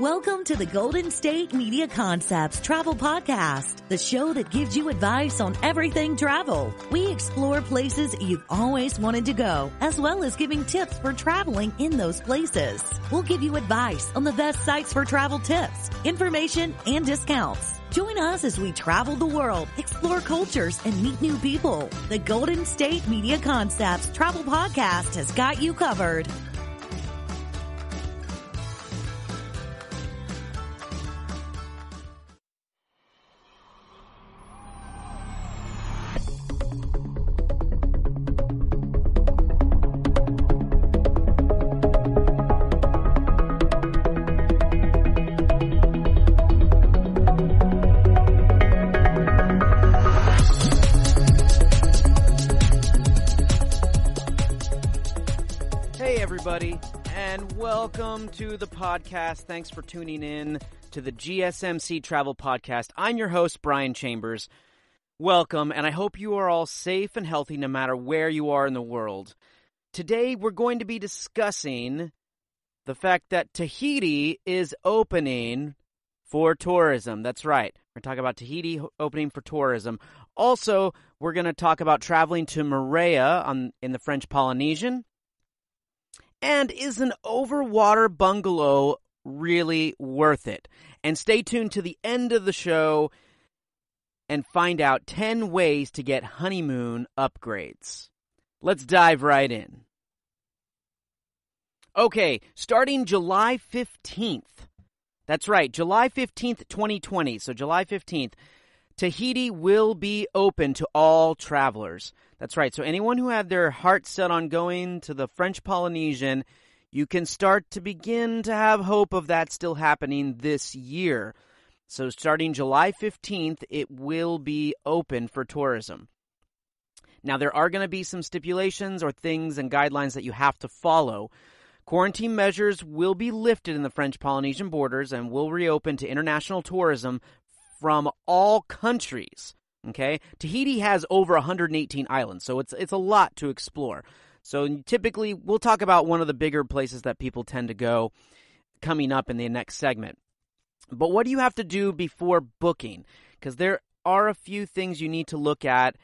Welcome to the Golden State Media Concepts Travel Podcast, the show that gives you advice on everything travel. We explore places you've always wanted to go, as well as giving tips for traveling in those places. We'll give you advice on the best sites for travel tips, information, and discounts. Join us as we travel the world, explore cultures, and meet new people. The Golden State Media Concepts Travel Podcast has got you covered. Welcome to the podcast. Thanks for tuning in to the GSMC Travel Podcast. I'm your host, Brian Chambers. Welcome, and I hope you are all safe and healthy no matter where you are in the world. Today, we're going to be discussing the fact that Tahiti is opening for tourism. That's right. We're talking about Tahiti opening for tourism. Also, we're going to talk about traveling to Moorea in the French Polynesian. And is an overwater bungalow really worth it? And stay tuned to the end of the show and find out 10 ways to get honeymoon upgrades. Let's dive right in. Okay, starting July 15th. That's right, July 15th, 2020. So July 15th, Tahiti will be open to all travelers. That's right. So anyone who had their heart set on going to the French Polynesian, you can start to begin to have hope of that still happening this year. So starting July 15th, it will be open for tourism. Now, there are going to be some stipulations or things and guidelines that you have to follow. Quarantine measures will be lifted in the French Polynesian borders and will reopen to international tourism from all countries. Okay, Tahiti has over 118 islands, so it's a lot to explore. So typically, we'll talk about one of the bigger places that people tend to go coming up in the next segment. But what do you have to do before booking? Because there are a few things you need to look at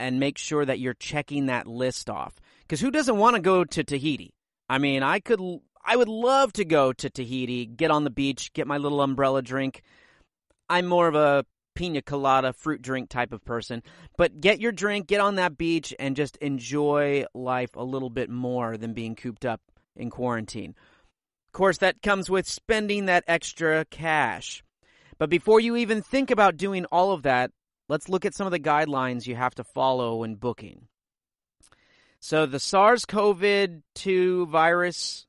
and make sure that you're checking that list off. Because who doesn't want to go to Tahiti? I mean, I would love to go to Tahiti, get on the beach, get my little umbrella drink. I'm more of a pina colada, fruit drink type of person. But get your drink, get on that beach, and just enjoy life a little bit more than being cooped up in quarantine. Of course, that comes with spending that extra cash. But before you even think about doing all of that, let's look at some of the guidelines you have to follow when booking. So the SARS-CoV-2 virus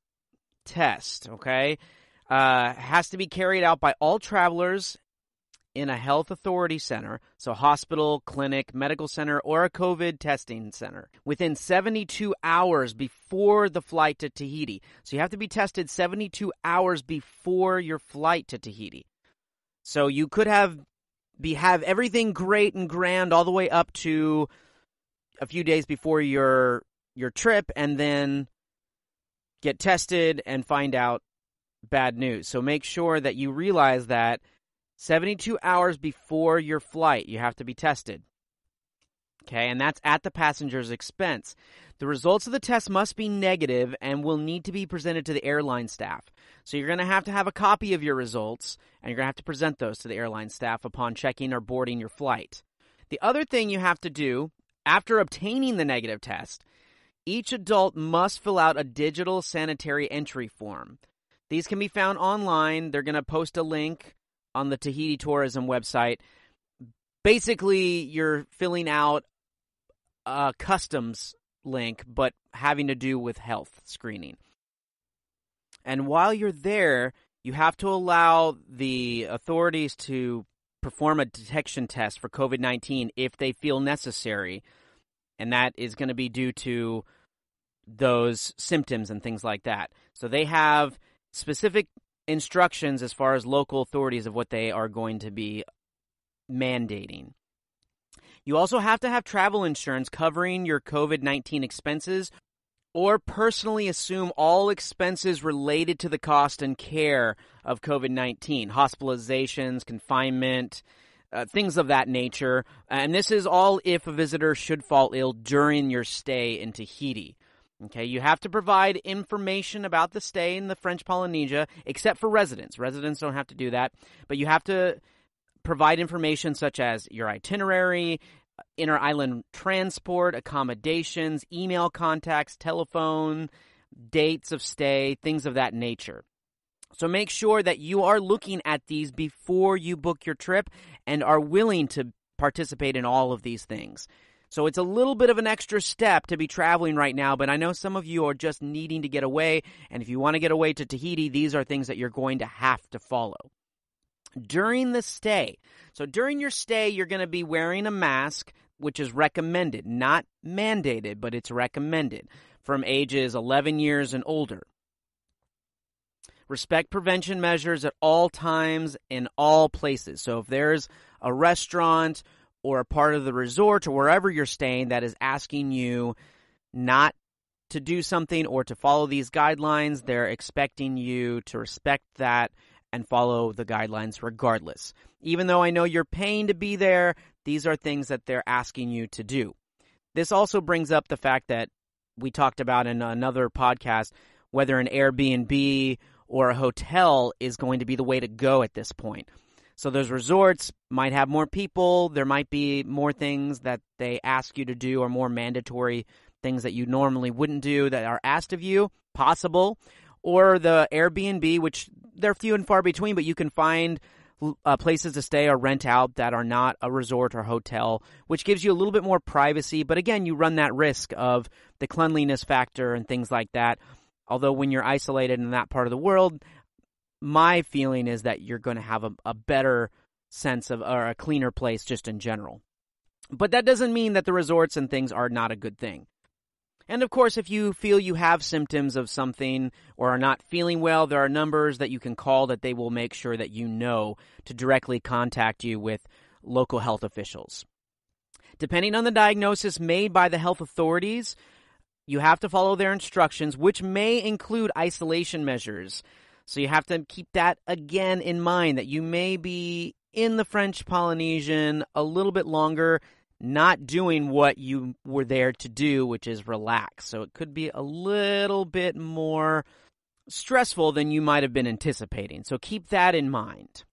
test, okay, has to be carried out by all travelers in a health authority center, so hospital, clinic, medical center, or a COVID testing center, within 72 hours before the flight to Tahiti. So you have to be tested 72 hours before your flight to Tahiti. So you could have everything great and grand all the way up to a few days before your trip, and then get tested and find out bad news. So make sure that you realize that 72 hours before your flight, you have to be tested. Okay, and that's at the passenger's expense. The results of the test must be negative and will need to be presented to the airline staff. So you're going to have a copy of your results, and you're going to have to present those to the airline staff upon checking or boarding your flight. The other thing you have to do, after obtaining the negative test, each adult must fill out a digital sanitary entry form. These can be found online. They're going to post a link on the Tahiti tourism website. Basically, you're filling out a customs link, but having to do with health screening. And while you're there, you have to allow the authorities to perform a detection test for COVID-19 if they feel necessary. And that is going to be due to those symptoms and things like that. So they have specific instructions as far as local authorities of what they are going to be mandating. You also have to have travel insurance covering your COVID-19 expenses or personally assume all expenses related to the cost and care of COVID-19, hospitalizations, confinement, things of that nature. And this is all if a visitor should fall ill during your stay in Tahiti. Okay, you have to provide information about the stay in the French Polynesia, except for residents. Residents don't have to do that, but you have to provide information such as your itinerary, inter-island transport, accommodations, email contacts, telephone, dates of stay, things of that nature. So make sure that you are looking at these before you book your trip and are willing to participate in all of these things. So it's a little bit of an extra step to be traveling right now, but I know some of you are just needing to get away, and if you want to get away to Tahiti, these are things that you're going to have to follow. During the stay, so during your stay, you're going to be wearing a mask, which is recommended, not mandated, but it's recommended from ages 11 years and older. Respect prevention measures at all times in all places. So if there's a restaurant or a part of the resort or wherever you're staying that is asking you not to do something or to follow these guidelines, they're expecting you to respect that and follow the guidelines regardless. Even though I know you're paying to be there, these are things that they're asking you to do. This also brings up the fact that we talked about in another podcast, whether an Airbnb or a hotel is going to be the way to go at this point. So those resorts might have more people. There might be more things that they ask you to do or more mandatory things that you normally wouldn't do that are asked of you, possible. Or the Airbnb, which they're few and far between, but you can find places to stay or rent out that are not a resort or hotel, which gives you a little bit more privacy. But again, you run that risk of the cleanliness factor and things like that. Although when you're isolated in that part of the world, my feeling is that you're going to have a better sense of, or a cleaner place just in general. But that doesn't mean that the resorts and things are not a good thing. And, of course, if you feel you have symptoms of something or are not feeling well, there are numbers that you can call that they will make sure that you know to directly contact you with local health officials. Depending on the diagnosis made by the health authorities, you have to follow their instructions, which may include isolation measures. So you have to keep that, again, in mind that you may be in the French Polynesian a little bit longer, not doing what you were there to do, which is relax. So it could be a little bit more stressful than you might have been anticipating. So keep that in mind.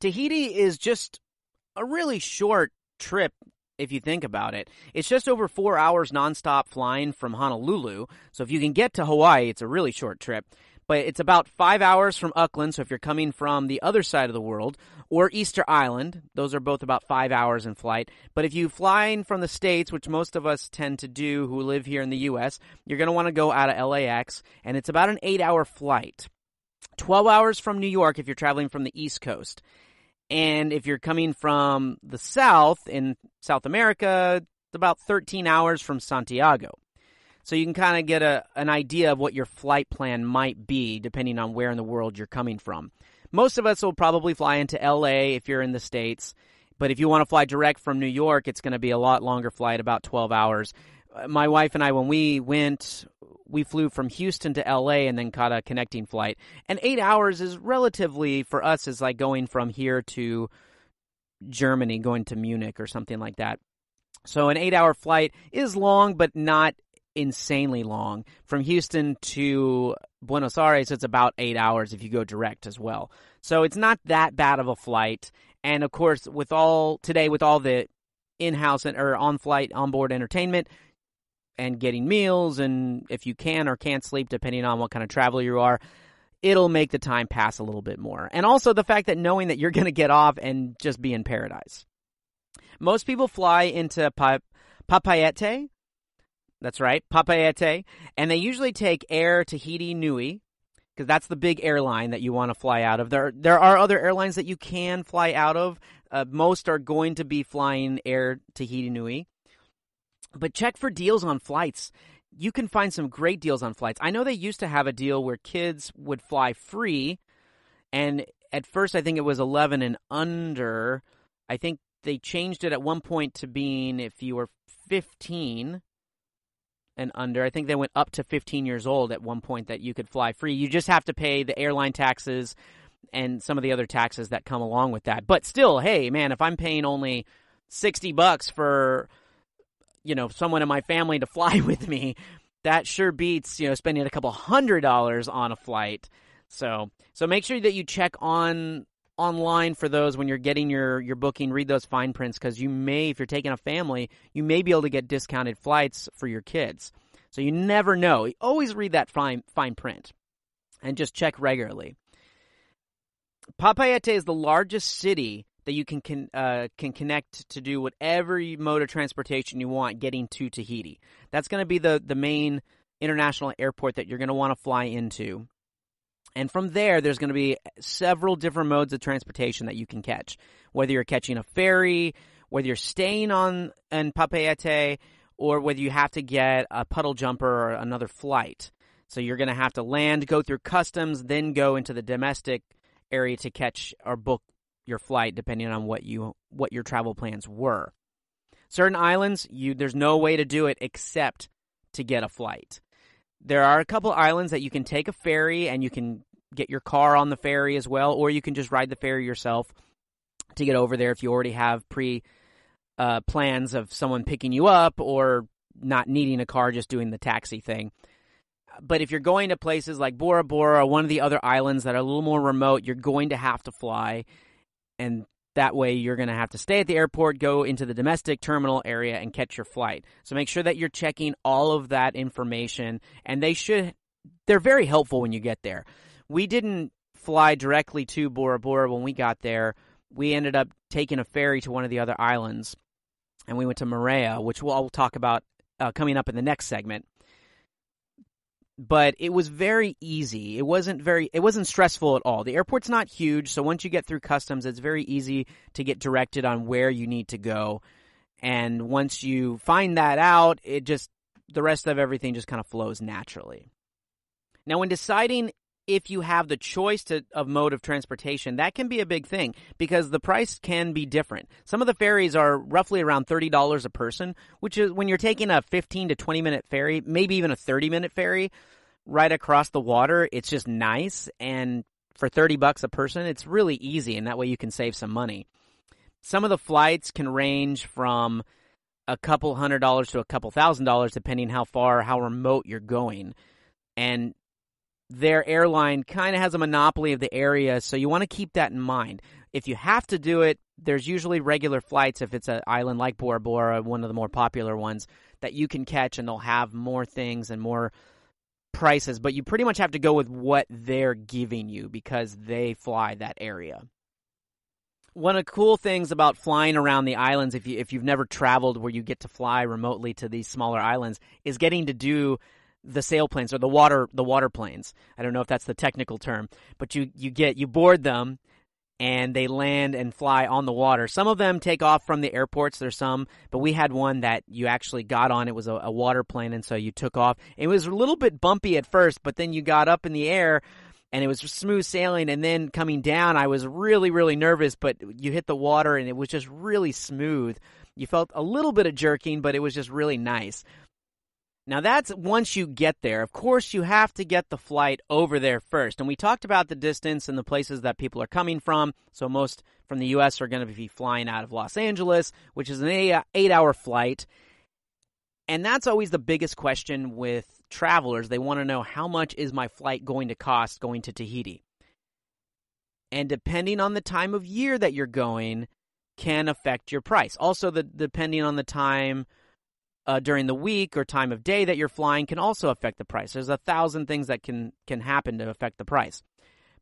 Tahiti is just a really short trip if you think about it. It's just over 4 hours nonstop flying from Honolulu. So if you can get to Hawaii, it's a really short trip. But it's about 5 hours from Auckland, so if you're coming from the other side of the world, or Easter Island, those are both about 5 hours in flight. But if you fly in from the States, which most of us tend to do who live here in the U.S., you're going to want to go out of LAX, and it's about an 8-hour flight. 12 hours from New York if you're traveling from the East Coast. And if you're coming from the South, in South America, it's about 13 hours from Santiago. So you can kind of get an idea of what your flight plan might be, depending on where in the world you're coming from. Most of us will probably fly into LA if you're in the States, but if you want to fly direct from New York, it's going to be a lot longer flight, about 12 hours. My wife and I, when we went, we flew from Houston to LA and then caught a connecting flight. And 8 hours is relatively, for us, is like going from here to Germany, going to Munich or something like that. So an 8-hour flight is long, but not insanely long. From Houston to Buenos Aires, it's about 8 hours if you go direct as well. So it's not that bad of a flight. And of course, with all the in-house or on-flight, on-board entertainment and getting meals, and if you can or can't sleep, depending on what kind of traveler you are, it'll make the time pass a little bit more. And also the fact that knowing that you're going to get off and just be in paradise. Most people fly into Papeete. That's right, Papeete. And they usually take Air Tahiti Nui, because that's the big airline that you want to fly out of. There are other airlines that you can fly out of. Most are going to be flying Air Tahiti Nui. But check for deals on flights. You can find some great deals on flights. I know they used to have a deal where kids would fly free. And at first, I think it was 11 and under. I think they changed it at one point to being if you were 15. and under. I think they went up to 15 years old at one point that you could fly free. You just have to pay the airline taxes and some of the other taxes that come along with that. But still, hey, man, if I'm paying only $60 for, you know, someone in my family to fly with me, that sure beats, you know, spending a couple $100 on a flight. So make sure that you check online for those when you're getting your booking. Read those fine prints, because you may, if you're taking a family, you may be able to get discounted flights for your kids. So you never know. Always read that fine print and just check regularly. Papeete is the largest city that you can connect to do whatever mode of transportation you want getting to Tahiti. That's going to be the main international airport that you're going to want to fly into. And from there, there's going to be several different modes of transportation that you can catch, whether you're catching a ferry, whether you're staying in Papeete, or whether you have to get a puddle jumper or another flight. So you're going to have to land, go through customs, then go into the domestic area to catch or book your flight, depending on what your travel plans were. Certain islands, there's no way to do it except to get a flight. There are a couple islands that you can take a ferry, and you can get your car on the ferry as well, or you can just ride the ferry yourself to get over there if you already have plans of someone picking you up or not needing a car, just doing the taxi thing. But if you're going to places like Bora Bora or one of the other islands that are a little more remote, you're going to have to fly, and that way you're going to have to stay at the airport, go into the domestic terminal area, and catch your flight. So make sure that you're checking all of that information, and they're very helpful when you get there. We didn't fly directly to Bora Bora when we got there. We ended up taking a ferry to one of the other islands, and we went to Moorea, which I'll talk about coming up in the next segment. But it was very easy. It wasn't stressful at all. The airport's not huge, so once you get through customs, it's very easy to get directed on where you need to go. And once you find that out, the rest of everything just kind of flows naturally. Now, when deciding if you have the choice of mode of transportation, that can be a big thing because the price can be different. Some of the ferries are roughly around $30 a person, which is when you're taking a 15 to 20-minute ferry, maybe even a 30-minute ferry right across the water. It's just nice, and for $30 a person, it's really easy, and that way you can save some money. Some of the flights can range from a couple $100 to a couple $1,000 depending how remote you're going, and their airline kind of has a monopoly of the area, so you want to keep that in mind. If you have to do it, there's usually regular flights if it's an island like Bora Bora, one of the more popular ones, that you can catch, and they'll have more things and more prices. But you pretty much have to go with what they're giving you because they fly that area. One of the cool things about flying around the islands, if you've never traveled where you get to fly remotely to these smaller islands, is getting to do the sail planes or the water planes. I don't know if that's the technical term, but you board them and they land and fly on the water. Some of them take off from the airports. There's some, but we had one that you actually got on. It was a water plane, and so you took off. It was a little bit bumpy at first, but then you got up in the air and it was smooth sailing, and then coming down, I was really, really nervous, but you hit the water and it was just really smooth. You felt a little bit of jerking, but it was just really nice. Now, that's once you get there. Of course, you have to get the flight over there first. And we talked about the distance and the places that people are coming from. So most from the U.S. are going to be flying out of Los Angeles, which is an 8-hour flight. And that's always the biggest question with travelers. They want to know, how much is my flight going to cost going to Tahiti? And depending on the time of year that you're going, can affect your price. Also, depending on the time during the week or time of day that you're flying can also affect the price. There's 1,000 things that can happen to affect the price.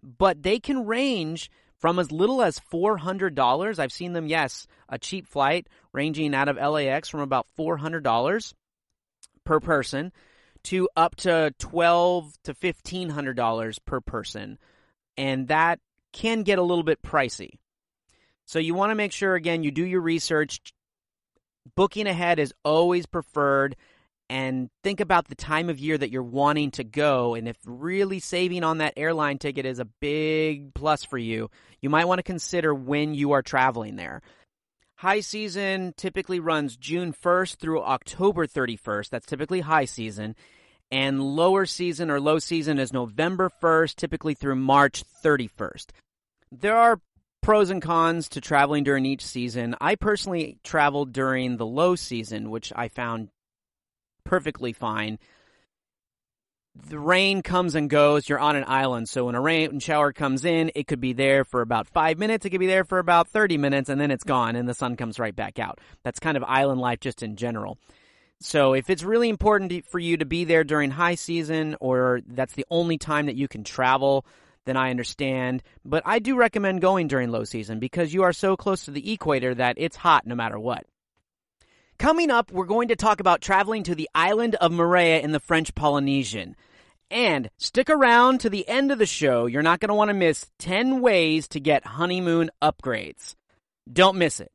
But they can range from as little as $400. I've seen them, yes, a cheap flight ranging out of LAX from about $400 per person to up to $1,200 to $1,500 per person. And that can get a little bit pricey. So you want to make sure, again, you do your research. Booking ahead is always preferred, and think about the time of year that you're wanting to go, and if really saving on that airline ticket is a big plus for you, you might want to consider when you are traveling there. High season typically runs June 1st through October 31st. That's typically high season. And lower season or low season is November 1st, typically through March 31st. There are pros and cons to traveling during each season. I personally traveled during the low season, which I found perfectly fine. The rain comes and goes. You're on an island, so when a rain shower comes in, it could be there for about 5 minutes. It could be there for about 30 minutes, and then it's gone, and the sun comes right back out. That's kind of island life just in general. So if it's really important for you to be there during high season, or that's the only time that you can travel, then I understand. But I do recommend going during low season because you are so close to the equator that it's hot no matter what. Coming up, we're going to talk about traveling to the island of Moorea in the French Polynesian. And stick around to the end of the show. You're not going to want to miss 10 ways to get honeymoon upgrades. Don't miss it.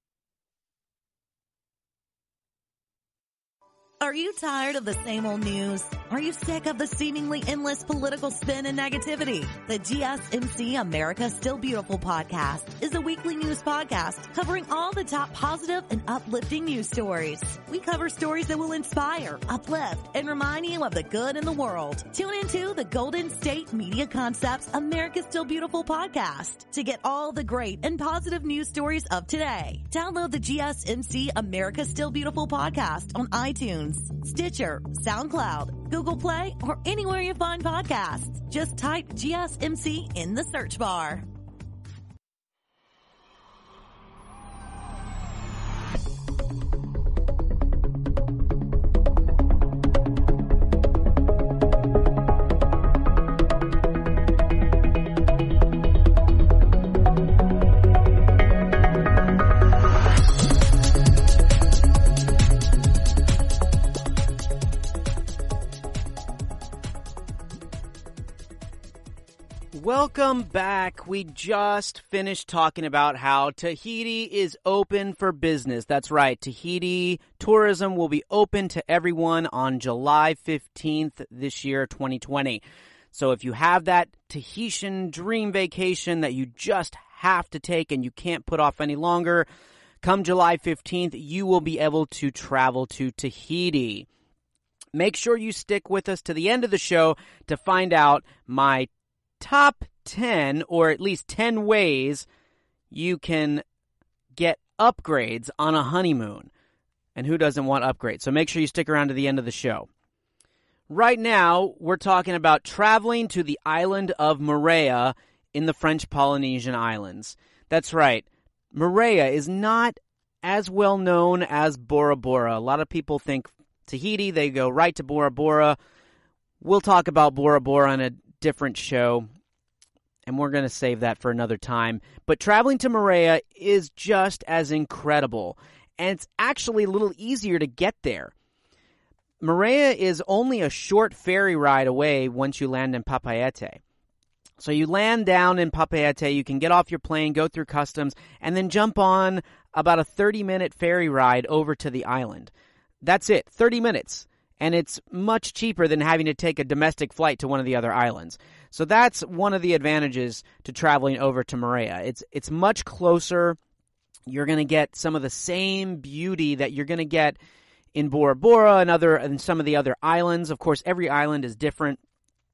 Are you tired of the same old news? Are you sick of the seemingly endless political spin and negativity? The GSMC America Still Beautiful podcast is a weekly news podcast covering all the top positive and uplifting news stories. We cover stories that will inspire, uplift, and remind you of the good in the world. Tune into the Golden State Media Concepts America Still Beautiful podcast to get all the great and positive news stories of today. Download the GSMC America Still Beautiful podcast on iTunes, Stitcher, SoundCloud, Google Play, or anywhere you find podcasts. Just type GSMC in the search bar. Welcome back. We just finished talking about how Tahiti is open for business. That's right. Tahiti tourism will be open to everyone on July 15th this year, 2020. So if you have that Tahitian dream vacation that you just have to take and you can't put off any longer, come July 15th, you will be able to travel to Tahiti. Make sure you stick with us to the end of the show to find out my top 10, or at least 10 ways you can get upgrades on a honeymoon. And who doesn't want upgrades? So make sure you stick around to the end of the show. Right now, we're talking about traveling to the island of Moorea in the French Polynesian Islands. That's right. Moorea is not as well known as Bora Bora. A lot of people think Tahiti, they go right to Bora Bora. We'll talk about Bora Bora in a different show, and we're going to save that for another time. But traveling to Moorea is just as incredible, and it's actually a little easier to get there. Moorea is only a short ferry ride away once you land in Papeete. So you land down in Papeete, you can get off your plane, go through customs, and then jump on about a 30-minute ferry ride over to the island. That's it, 30 minutes. And it's much cheaper than having to take a domestic flight to one of the other islands. So that's one of the advantages to traveling over to Moorea. It's much closer. You're going to get some of the same beauty that you're going to get in Bora Bora and some of the other islands. Of course, every island is different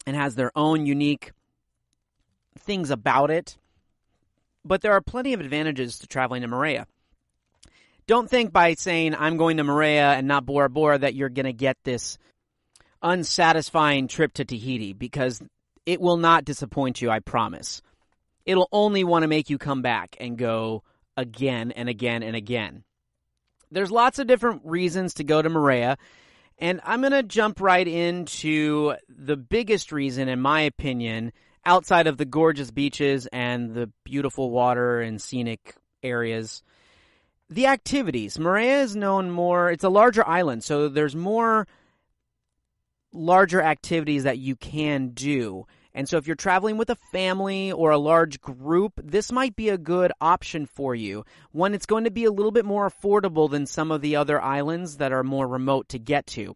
and has their own unique things about it. But there are plenty of advantages to traveling to Moorea. Don't think by saying, I'm going to Moorea and not Bora Bora, that you're going to get this unsatisfying trip to Tahiti, because it will not disappoint you, I promise. It'll only want to make you come back and go again and again and again. There's lots of different reasons to go to Moorea, and I'm going to jump right into the biggest reason, in my opinion, outside of the gorgeous beaches and the beautiful water and scenic areas. The activities. Moorea is known more, it's a larger island, so there's more larger activities that you can do. And so if you're traveling with a family or a large group, this might be a good option for you. One, it's going to be a little bit more affordable than some of the other islands that are more remote to get to.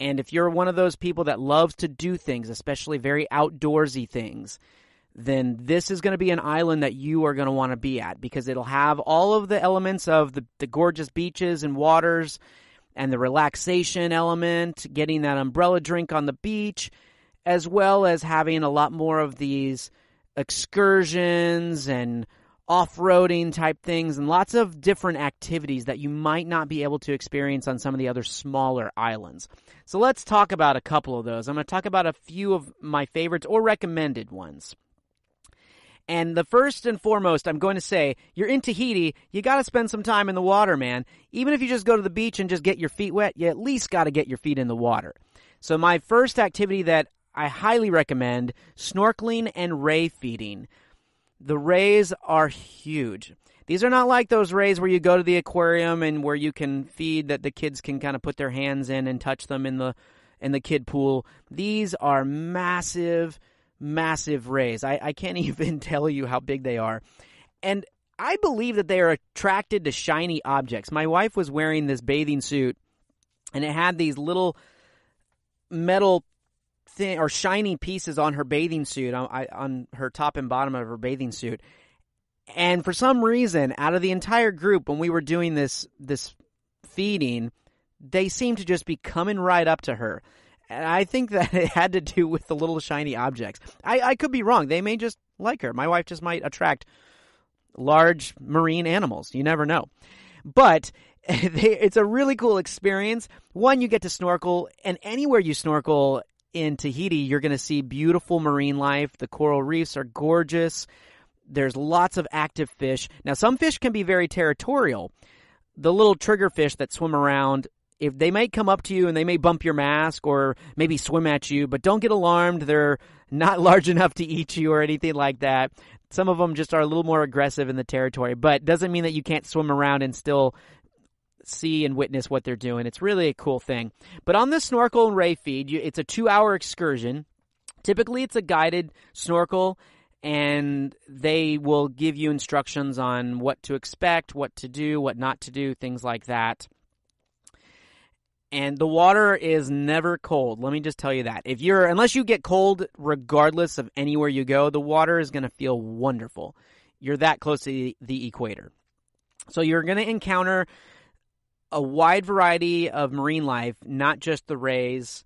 And if you're one of those people that loves to do things, especially very outdoorsy things, then this is going to be an island that you are going to want to be at, because it'll have all of the elements of the gorgeous beaches and waters and the relaxation element, getting that umbrella drink on the beach, as well as having a lot more of these excursions and off-roading type things and lots of different activities that you might not be able to experience on some of the other smaller islands. So let's talk about a couple of those. I'm going to talk about a few of my favorites or recommended ones. And the first and foremost, I'm going to say, you're in Tahiti, you got to spend some time in the water, man. Even if you just go to the beach and just get your feet wet, you at least got to get your feet in the water. So my first activity that I highly recommend, snorkeling and ray feeding. The rays are huge. These are not like those rays where you go to the aquarium and where you can feed that the kids can kind of put their hands in and touch them in the kid pool. These are massive, massive rays. I can't even tell you how big they are. And I believe that they are attracted to shiny objects. My wife was wearing this bathing suit, and it had these little metal or shiny pieces on her bathing suit, on her top and bottom of her bathing suit. And for some reason, out of the entire group, when we were doing this feeding, they seemed to just be coming right up to her. And I think that it had to do with the little shiny objects. I could be wrong. They may just like her. My wife just might attract large marine animals. You never know. But it's a really cool experience. One, you get to snorkel, and anywhere you snorkel in Tahiti, you're going to see beautiful marine life. The coral reefs are gorgeous. There's lots of active fish. Now, some fish can be very territorial. The little trigger fish that swim around, if they may come up to you and they may bump your mask or maybe swim at you, but don't get alarmed. They're not large enough to eat you or anything like that. Some of them just are a little more aggressive in the territory, but doesn't mean that you can't swim around and still see and witness what they're doing. It's really a cool thing. But on the snorkel and ray feed, it's a 2-hour excursion. Typically, it's a guided snorkel, and they will give you instructions on what to expect, what to do, what not to do, things like that. And the water is never cold. Let me just tell you that. Unless you get cold, regardless of anywhere you go, the water is going to feel wonderful. You're that close to the equator. So you're going to encounter a wide variety of marine life, not just the rays,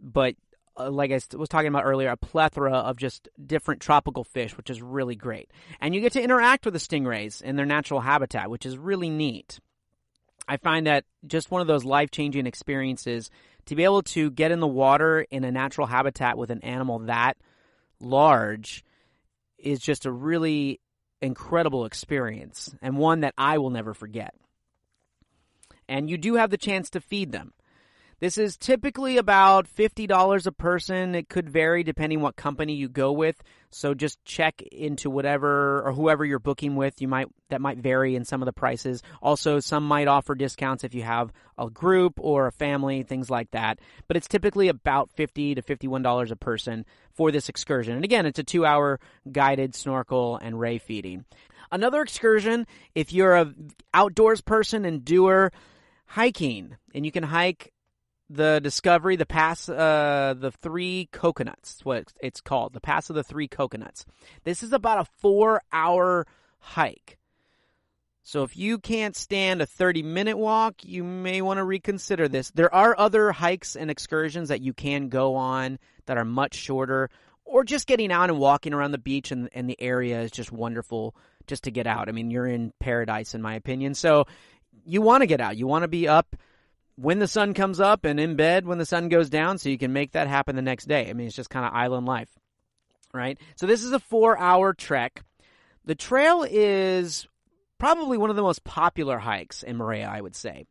but like I was talking about earlier, a plethora of just different tropical fish, which is really great. And you get to interact with the stingrays in their natural habitat, which is really neat. I find that just one of those life-changing experiences to be able to get in the water in a natural habitat with an animal that large is just a really incredible experience, and one that I will never forget. And you do have the chance to feed them. This is typically about $50 a person. It could vary depending what company you go with. So just check into whatever or whoever you're booking with. That might vary in some of the prices. Also, some might offer discounts if you have a group or a family, things like that. But it's typically about $50 to $51 a person for this excursion. And again, it's a 2-hour guided snorkel and ray feeding. Another excursion, if you're an outdoors person and doer, hiking. And you can hike the Pass of the Three Coconuts. That's what it's called, the Pass of the Three Coconuts. This is about a 4-hour hike. So if you can't stand a 30-minute walk, you may want to reconsider this. There are other hikes and excursions that you can go on that are much shorter, or just getting out and walking around the beach and the area is just wonderful just to get out. I mean, you're in paradise, in my opinion. So you want to get out. You want to be up when the sun comes up and in bed when the sun goes down, so you can make that happen the next day. I mean, it's just kind of island life, right? So this is a 4-hour trek. The trail is probably one of the most popular hikes in Moorea, I would say.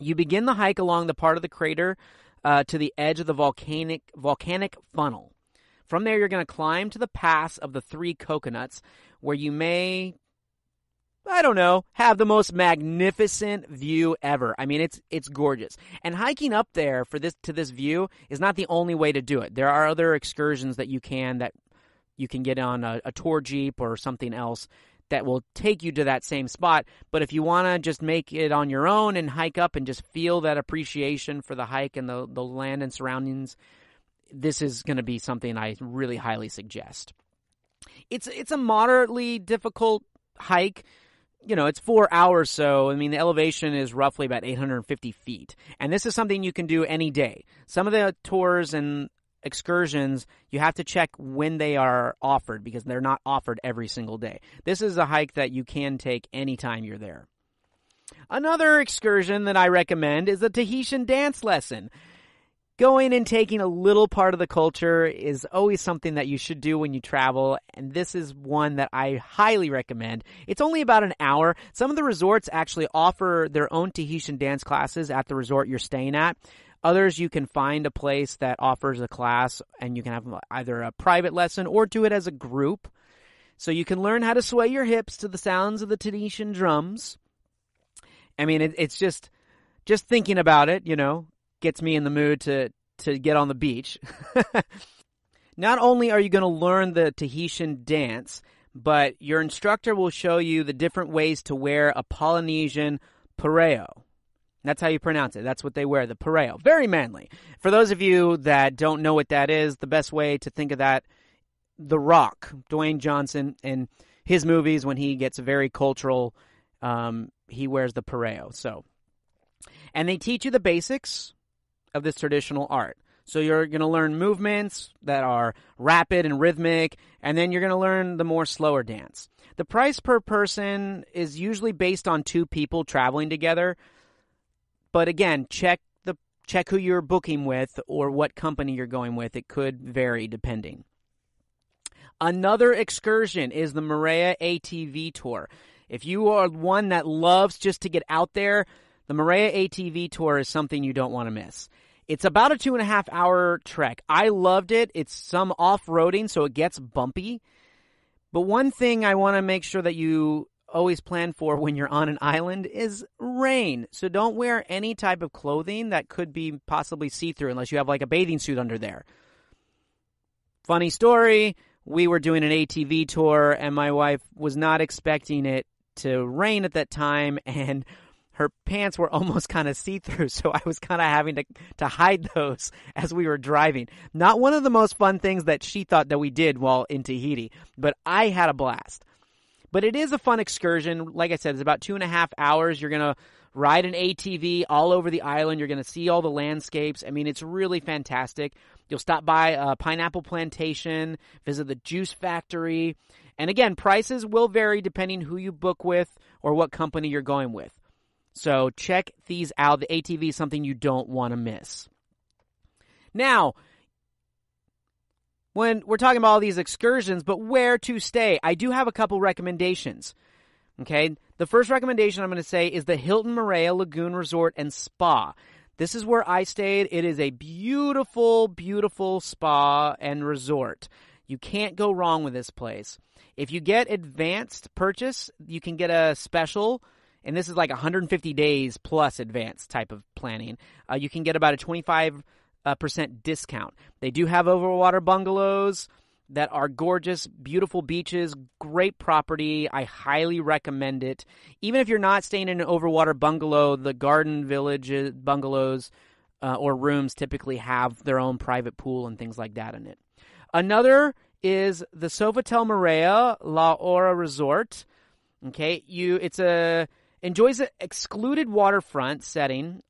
You begin the hike along the part of the crater to the edge of the volcanic funnel. From there, you're going to climb to the Pass of the Three Coconuts, where you may, I don't know, have the most magnificent view ever. I mean, it's gorgeous. And hiking up there to this view is not the only way to do it. There are other excursions that you can get on a tour jeep or something else that will take you to that same spot. But if you want to just make it on your own and hike up and just feel that appreciation for the hike and the land and surroundings, this is going to be something I really highly suggest. It's a moderately difficult hike. You know, it's 4 hours, so, I mean, the elevation is roughly about 850 feet. And this is something you can do any day. Some of the tours and excursions, you have to check when they are offered because they're not offered every single day. This is a hike that you can take anytime you're there. Another excursion that I recommend is the Tahitian dance lesson. Going and taking a little part of the culture is always something that you should do when you travel, and this is one that I highly recommend. It's only about an hour. Some of the resorts actually offer their own Tahitian dance classes at the resort you're staying at. Others, you can find a place that offers a class, and you can have either a private lesson or do it as a group. So you can learn how to sway your hips to the sounds of the Tahitian drums. I mean, it's just thinking about it, you know, gets me in the mood to get on the beach. Not only are you going to learn the Tahitian dance, but your instructor will show you the different ways to wear a Polynesian pareo. That's how you pronounce it. That's what they wear, the pareo. Very manly. For those of you that don't know what that is, the best way to think of that, The Rock, Dwayne Johnson, and his movies when he gets very cultural, he wears the pareo. So, and they teach you the basics of this traditional art. So you're going to learn movements that are rapid and rhythmic, and then you're going to learn the more slower dance. The price per person is usually based on two people traveling together. But again, check who you're booking with or what company you're going with. It could vary depending. Another excursion is the Moorea ATV tour. If you are one that loves just to get out there, the Moorea ATV tour is something you don't want to miss. It's about a 2.5-hour trek. I loved it. It's some off-roading, so it gets bumpy. But one thing I want to make sure that you always plan for when you're on an island is rain. So don't wear any type of clothing that could be possibly see-through unless you have like a bathing suit under there. Funny story, we were doing an ATV tour, and my wife was not expecting it to rain at that time, and her pants were almost kind of see-through, so I was kind of having to hide those as we were driving. Not one of the most fun things that she thought that we did while in Tahiti, but I had a blast. But it is a fun excursion. Like I said, it's about 2.5 hours. You're going to ride an ATV all over the island. You're going to see all the landscapes. I mean, it's really fantastic. You'll stop by a pineapple plantation, visit the juice factory. And again, prices will vary depending who you book with or what company you're going with. So check these out. The ATV is something you don't want to miss. Now, when we're talking about all these excursions, but where to stay, I do have a couple recommendations. Okay, the first recommendation I'm going to say is the Hilton Moorea Lagoon Resort and Spa. This is where I stayed. It is a beautiful, beautiful spa and resort. You can't go wrong with this place. If you get advanced purchase, you can get a special. And this is like 150 days plus advanced type of planning. You can get about a 25% discount. They do have overwater bungalows that are gorgeous, beautiful beaches, great property. I highly recommend it. Even if you're not staying in an overwater bungalow, the garden village bungalows or rooms typically have their own private pool and things like that in it. Another is the Sofitel Moorea La Ora Resort. Okay, enjoys an excluded waterfront setting,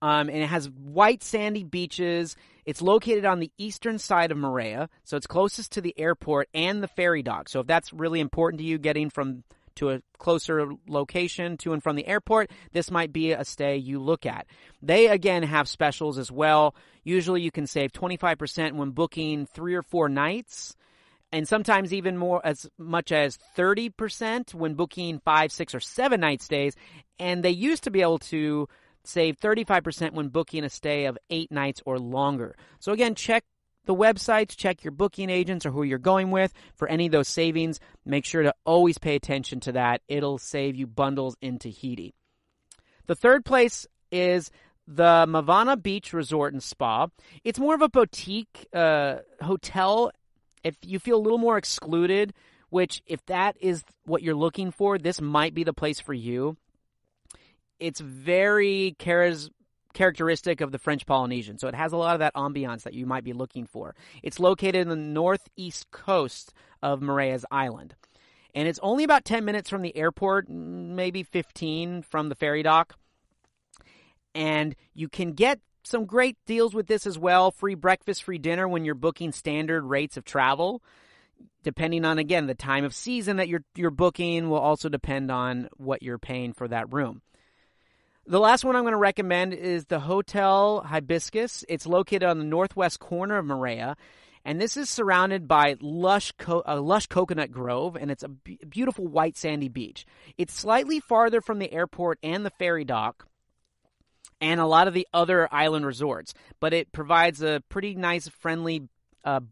and it has white sandy beaches. It's located on the eastern side of Moorea, so it's closest to the airport and the ferry dock. So if that's really important to you, getting to a closer location to and from the airport, this might be a stay you look at. They, again, have specials as well. Usually you can save 25% when booking 3 or 4 nights. And sometimes even more, as much as 30% when booking 5, 6, or 7 night stays. And they used to be able to save 35% when booking a stay of 8 nights or longer. So again, check the websites, check your booking agents or who you're going with for any of those savings. Make sure to always pay attention to that. It'll save you bundles in Tahiti. The third place is the Mavana Beach Resort and Spa. It's more of a boutique hotel. If you feel a little more excluded, which if that is what you're looking for, this might be the place for you. It's very characteristic of the French Polynesian. So it has a lot of that ambiance that you might be looking for. It's located in the northeast coast of Moorea's Island. And it's only about 10 minutes from the airport, maybe 15 from the ferry dock. And you can get some great deals with this as well. Free breakfast, free dinner when you're booking standard rates of travel. Depending on, again, the time of season that you're booking will also depend on what you're paying for that room. The last one I'm going to recommend is the Hotel Hibiscus. It's located on the northwest corner of Moorea. And this is surrounded by a lush coconut grove, and it's a beautiful white sandy beach. It's slightly farther from the airport and the ferry dock and a lot of the other island resorts, but it provides a pretty nice, friendly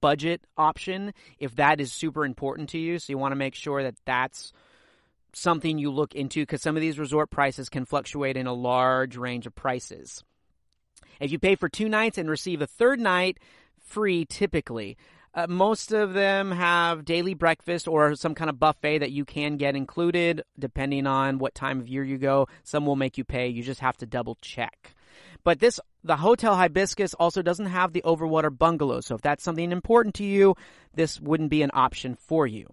budget option if that is super important to you. So you want to make sure that that's something you look into, because some of these resort prices can fluctuate in a large range of prices. If you pay for 2 nights and receive a third night free, typically most of them have daily breakfast or some kind of buffet that you can get included depending on what time of year you go. Some will make you pay. You just have to double check. But the Hotel Hibiscus also doesn't have the overwater bungalows. So if that's something important to you, this wouldn't be an option for you.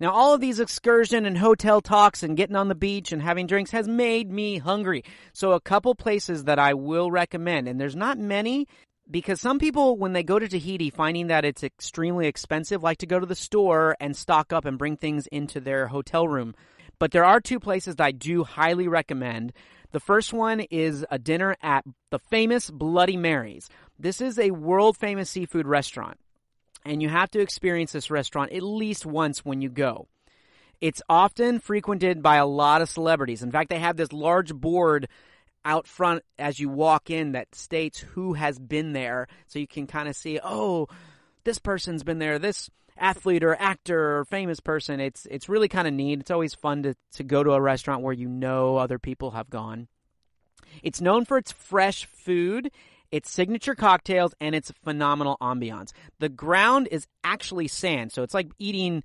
Now, all of these excursion and hotel talks and getting on the beach and having drinks has made me hungry. So a couple places that I will recommend, and there's not many, because some people, when they go to Tahiti, finding that it's extremely expensive, like to go to the store and stock up and bring things into their hotel room. But there are 2 places that I do highly recommend. The first one is a dinner at the famous Bloody Mary's. This is a world-famous seafood restaurant, and you have to experience this restaurant at least once when you go. It's often frequented by a lot of celebrities. In fact, they have this large board out front as you walk in that states who has been there, so you can kind of see, oh, this person's been there, this athlete or actor or famous person. It's really kind of neat. It's always fun to go to a restaurant where you know other people have gone. It's known for its fresh food, its signature cocktails, and its phenomenal ambiance. The ground is actually sand, so it's like eating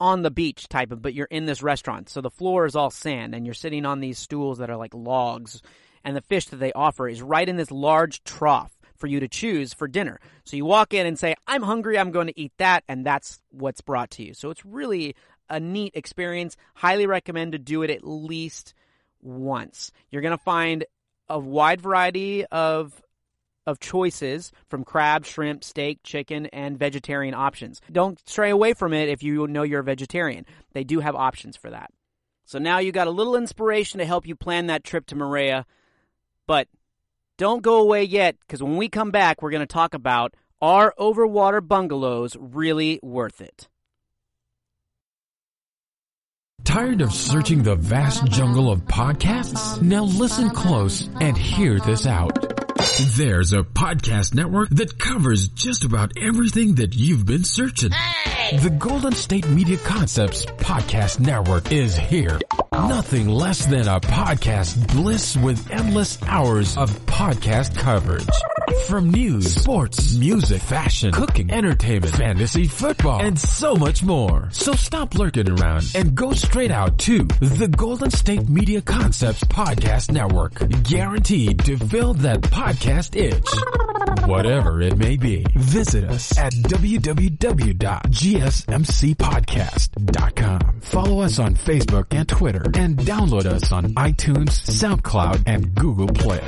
on the beach type of, but you're in this restaurant. So the floor is all sand, and you're sitting on these stools that are like logs, and the fish that they offer is right in this large trough for you to choose for dinner. So you walk in and say, I'm hungry, I'm going to eat that, and that's what's brought to you. So it's really a neat experience. Highly recommend to do it at least once. You're going to find a wide variety of choices from crab, shrimp, steak, chicken, and vegetarian options. Don't stray away from it if you know you're a vegetarian. They do have options for that. So now you got a little inspiration to help you plan that trip to Moorea, but don't go away yet, because when we come back, we're going to talk about, are overwater bungalows really worth it? Tired of searching the vast jungle of podcasts? Now listen close and hear this out. There's a podcast network that covers just about everything that you've been searching. Hey! The Golden State Media Concepts Podcast Network is here. Nothing less than a podcast bliss with endless hours of podcast coverage. From news, sports, music, fashion, cooking, entertainment, fantasy, football, and so much more. So stop lurking around and go straight out to the Golden State Media Concepts Podcast Network. Guaranteed to fill that podcast itch, whatever it may be. Visit us at www.gsmcpodcast.com. Follow us on Facebook and Twitter, and download us on iTunes, SoundCloud, and Google Play.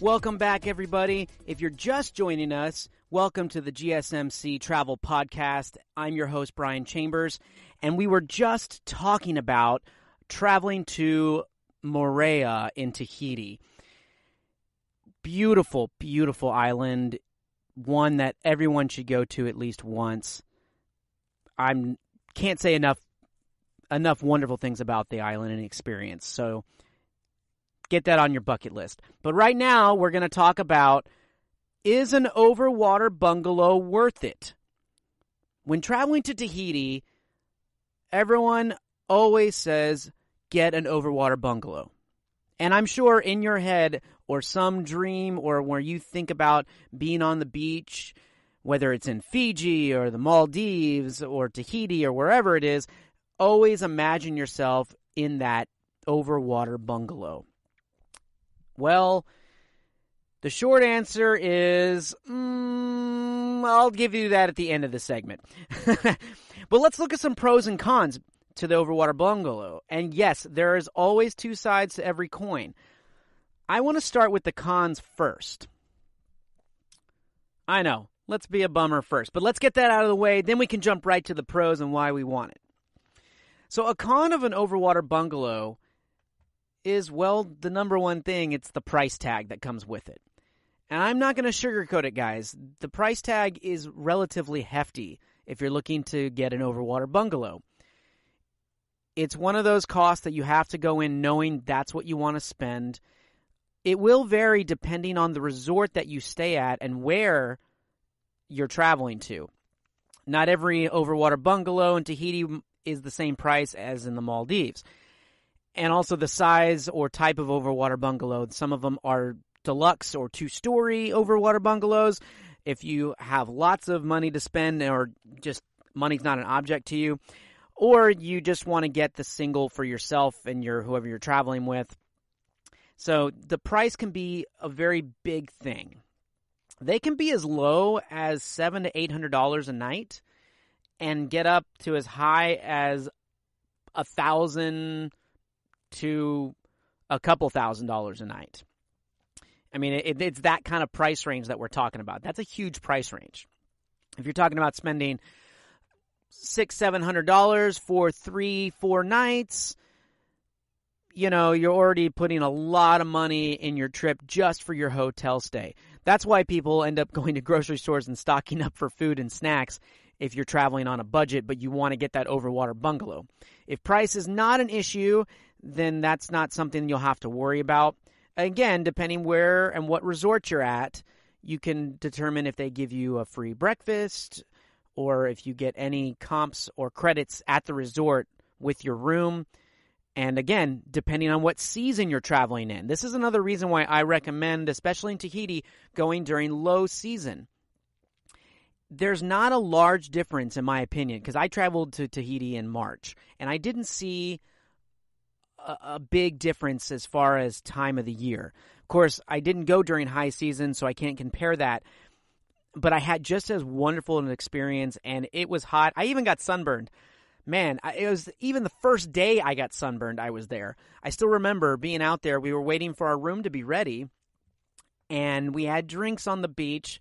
Welcome back, everybody. If you're just joining us, welcome to the GSMC Travel Podcast. I'm your host, Brian Chambers, and we were just talking about traveling to Moorea in Tahiti. Beautiful, beautiful island, one that everyone should go to at least once. I can't say enough enough wonderful things about the island and experience. So get that on your bucket list. But right now, we're going to talk about, is an overwater bungalow worth it? When traveling to Tahiti, everyone always says, get an overwater bungalow. And I'm sure in your head or some dream or where you think about being on the beach, whether it's in Fiji or the Maldives or Tahiti or wherever it is, always imagine yourself in that overwater bungalow. Well, the short answer is, I'll give you that at the end of the segment. But let's look at some pros and cons to the overwater bungalow. And yes, there is always two sides to every coin. I want to start with the cons first. I know, let's be a bummer first, but let's get that out of the way. Then we can jump right to the pros and why we want it. So a con of an overwater bungalow is, well, the number one thing, it's the price tag that comes with it. And I'm not going to sugarcoat it, guys. The price tag is relatively hefty if you're looking to get an overwater bungalow. It's one of those costs that you have to go in knowing that's what you want to spend. It will vary depending on the resort that you stay at and where you're traveling to. Not every overwater bungalow in Tahiti is the same price as in the Maldives. And also the size or type of overwater bungalow. Some of them are deluxe or two-story overwater bungalows. If you have lots of money to spend or just money's not an object to you, or you just want to get the single for yourself and your whoever you're traveling with. So the price can be a very big thing. They can be as low as $700 to $800 a night and get up to as high as $1,000 to a couple $1,000s a night. I mean, it's that kind of price range that we're talking about. That's a huge price range. If you're talking about spending $600-$700 for 3-4 nights, you know, you're already putting a lot of money in your trip just for your hotel stay. That's why people end up going to grocery stores and stocking up for food and snacks if you're traveling on a budget, but you want to get that overwater bungalow. If price is not an issue, then that's not something you'll have to worry about. Again, depending where and what resort you're at, you can determine if they give you a free breakfast, or if you get any comps or credits at the resort with your room. And again, depending on what season you're traveling in. This is another reason why I recommend, especially in Tahiti, going during low season. There's not a large difference, in my opinion, because I traveled to Tahiti in March, and I didn't see a big difference as far as time of the year. Of course, I didn't go during high season, so I can't compare that. But I had just as wonderful an experience, and it was hot. I even got sunburned. Man, it was even the first day I got sunburned, I was there. I still remember being out there. We were waiting for our room to be ready, and we had drinks on the beach,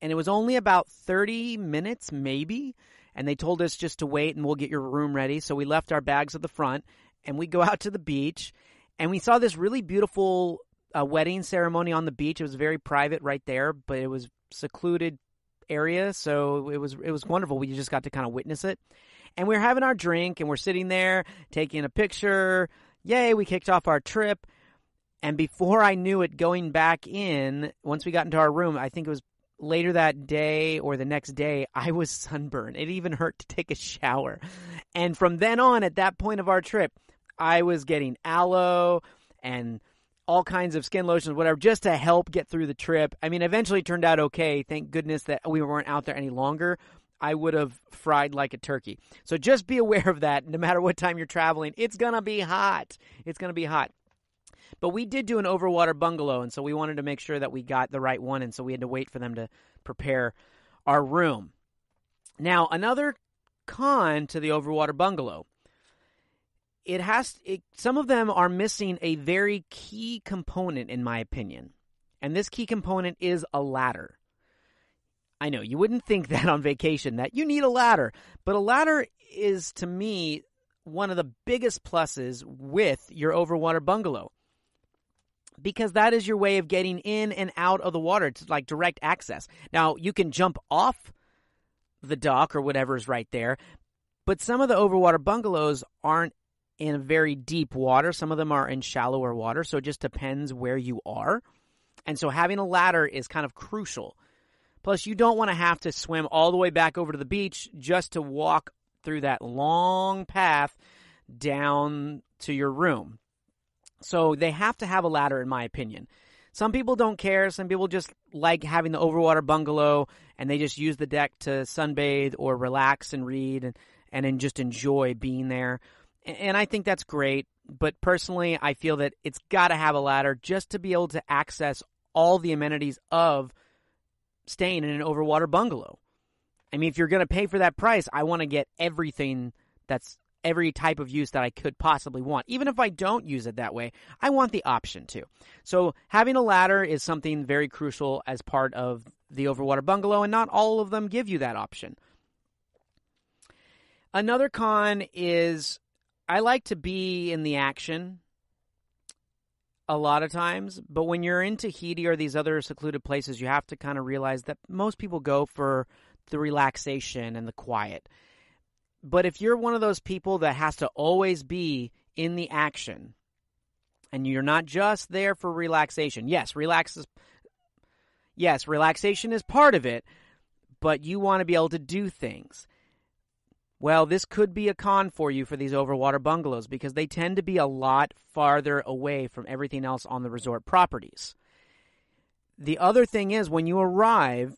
and it was only about 30 minutes maybe, and they told us just to wait, and we'll get your room ready. So we left our bags at the front, and we go out to the beach, and we saw this really beautiful wedding ceremony on the beach. It was very private right there, but it was secluded area, so it was wonderful. We just got to kind of witness it, and we're having our drink, and we're sitting there taking a picture. Yay, we kicked off our trip. And before I knew it, going back in, once we got into our room, I think it was later that day or the next day, I was sunburned. It even hurt to take a shower. And from then on, at that point of our trip, I was getting aloe and all kinds of skin lotions, whatever, just to help get through the trip. I mean, eventually it turned out okay. Thank goodness that we weren't out there any longer. I would have fried like a turkey. So just be aware of that. No matter what time you're traveling, it's going to be hot. It's going to be hot. But we did do an overwater bungalow, and so we wanted to make sure that we got the right one, and so we had to wait for them to prepare our room. Now, another con to the overwater bungalow. Some of them are missing a very key component, in my opinion. And this key component is a ladder. I know, you wouldn't think that on vacation, that you need a ladder. But a ladder is, to me, one of the biggest pluses with your overwater bungalow. Because that is your way of getting in and out of the water. It's like direct access. Now, you can jump off the dock or whatever's right there. But some of the overwater bungalows aren't in very deep water. Some of them are in shallower water. So it just depends where you are. And so having a ladder is kind of crucial. Plus, you don't want to have to swim all the way back over to the beach just to walk through that long path down to your room. So they have to have a ladder, in my opinion. Some people don't care. Some people just like having the overwater bungalow, and they just use the deck to sunbathe or relax and read and then just enjoy being there. And I think that's great. But personally, I feel that it's got to have a ladder just to be able to access all the amenities of staying in an overwater bungalow. I mean, if you're going to pay for that price, I want to get everything that's every type of use that I could possibly want. Even if I don't use it that way, I want the option to. So having a ladder is something very crucial as part of the overwater bungalow, and not all of them give you that option. Another con is I like to be in the action a lot of times, but when you're in Tahiti or these other secluded places, you have to kind of realize that most people go for the relaxation and the quiet. But if you're one of those people that has to always be in the action and you're not just there for relaxation, relaxation is part of it, but you want to be able to do things. Well, this could be a con for you for these overwater bungalows because they tend to be a lot farther away from everything else on the resort properties. The other thing is when you arrive,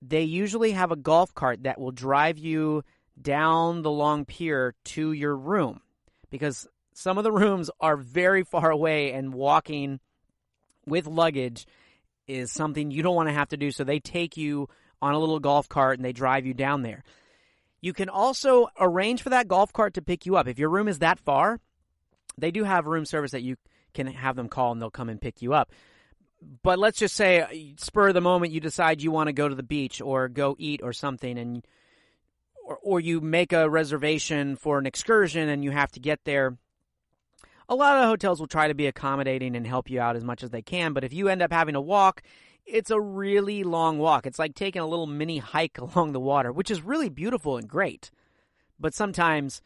they usually have a golf cart that will drive you down the long pier to your room because some of the rooms are very far away and walking with luggage is something you don't want to have to do. So they take you on a little golf cart and they drive you down there. You can also arrange for that golf cart to pick you up. If your room is that far, they do have room service that you can have them call and they'll come and pick you up. But let's just say spur of the moment you decide you want to go to the beach or go eat or something and or you make a reservation for an excursion and you have to get there. A lot of hotels will try to be accommodating and help you out as much as they can. But if you end up having to walk, it's a really long walk. It's like taking a little mini hike along the water, which is really beautiful and great. But sometimes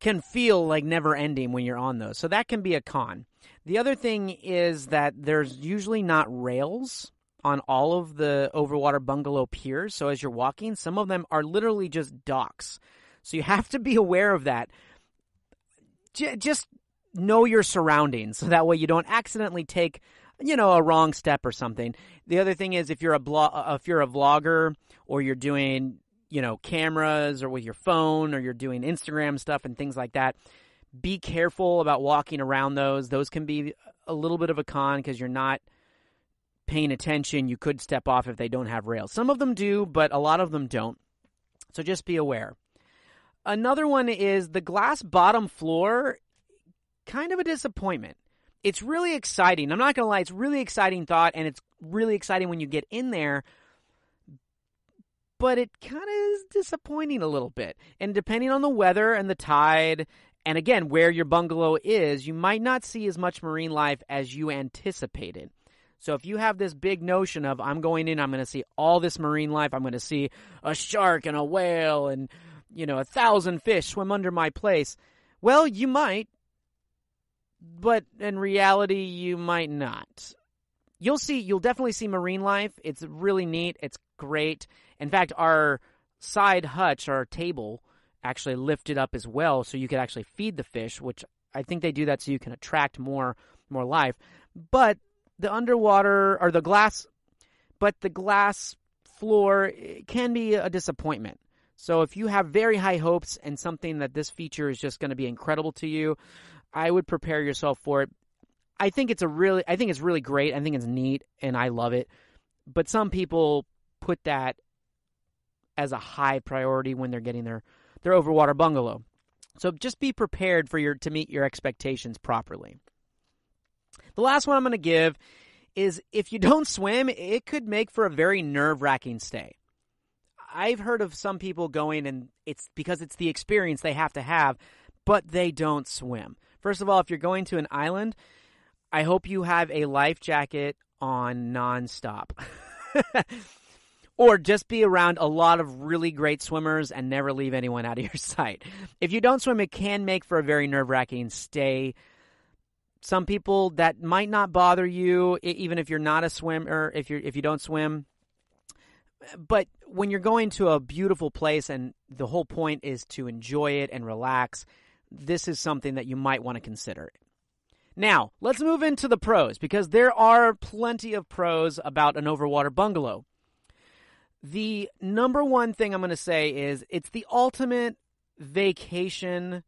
can feel like never ending when you're on those. So that can be a con. The other thing is that there's usually not rails on all of the overwater bungalow piers. So as you're walking, some of them are literally just docks. So you have to be aware of that. Just know your surroundings. So that way you don't accidentally take, a wrong step or something. The other thing is if you're a vlogger or you're doing, cameras or with your phone or you're doing Instagram stuff and things like that, be careful about walking around those. Those can be a little bit of a con because you're not paying attention. You could step off if they don't have rails. Some of them do, but a lot of them don't. So just be aware. Another one is the glass bottom floor, kind of a disappointment. It's really exciting. I'm not going to lie. It's really exciting thought, and it's really exciting when you get in there. But it kind of is disappointing a little bit. And depending on the weather and the tide, and again, where your bungalow is, you might not see as much marine life as you anticipated. So if you have this big notion of, I'm going in, I'm going to see all this marine life, I'm going to see a shark and a whale and, 1,000 fish swim under my place, well, you might. But in reality, you might not. You'll definitely see marine life. It's really neat. It's great. In fact, our side hutch, our table, actually lifted up as well, so you could actually feed the fish, which I think they do that so you can attract more life. But the underwater or the glass floor can be a disappointment. So if you have very high hopes and something that this feature is just going to be incredible to you, I would prepare yourself for it. I think it's really great. I think it's neat and I love it. But some people put that as a high priority when they're getting their overwater bungalow. So just be prepared to meet your expectations properly. The last one I'm going to give is if you don't swim, it could make for a very nerve-wracking stay. I've heard of some people going and it's because it's the experience they have to have, but they don't swim. First of all, if you're going to an island, I hope you have a life jacket on nonstop or just be around a lot of really great swimmers and never leave anyone out of your sight. If you don't swim, it can make for a very nerve-wracking stay. Some people, that might not bother you, even if you're not a swimmer, if you don't swim. But when you're going to a beautiful place and the whole point is to enjoy it and relax, this is something that you might want to consider. Now, let's move into the pros, because there are plenty of pros about an overwater bungalow. The number one thing I'm going to say is it's the ultimate vacation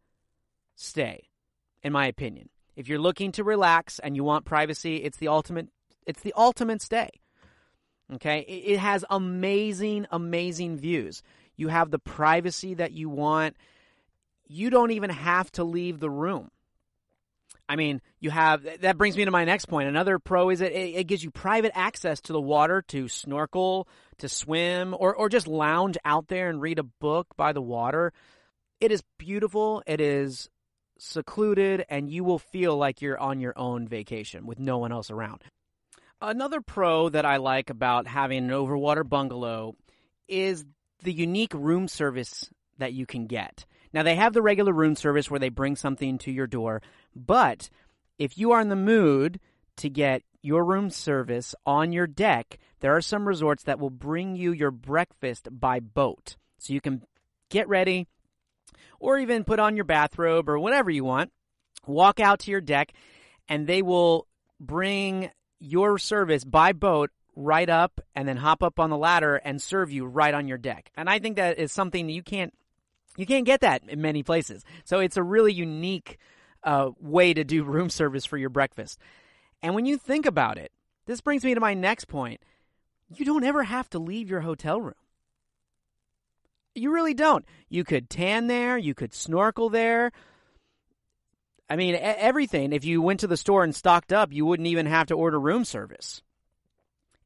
stay, in my opinion. If you're looking to relax and you want privacy, it's the ultimate stay. Okay? It has amazing, amazing views. You have the privacy that you want. You don't even have to leave the room. I mean, that brings me to my next point. Another pro is it gives you private access to the water to snorkel, to swim, or just lounge out there and read a book by the water. It is beautiful, it is secluded, and you will feel like you're on your own vacation with no one else around. Another pro that I like about having an overwater bungalow is the unique room service that you can get. Now, they have the regular room service where they bring something to your door, but if you are in the mood to get your room service on your deck, there are some resorts that will bring you your breakfast by boat. So you can get ready or even put on your bathrobe or whatever you want, walk out to your deck, and they will bring your service by boat right up and then hop up on the ladder and serve you right on your deck. And I think that is something that you can't get that in many places. So it's a really unique way to do room service for your breakfast. And when you think about it, this brings me to my next point. You don't ever have to leave your hotel room. You really don't. You could tan there. You could snorkel there. I mean, everything. If you went to the store and stocked up, you wouldn't even have to order room service.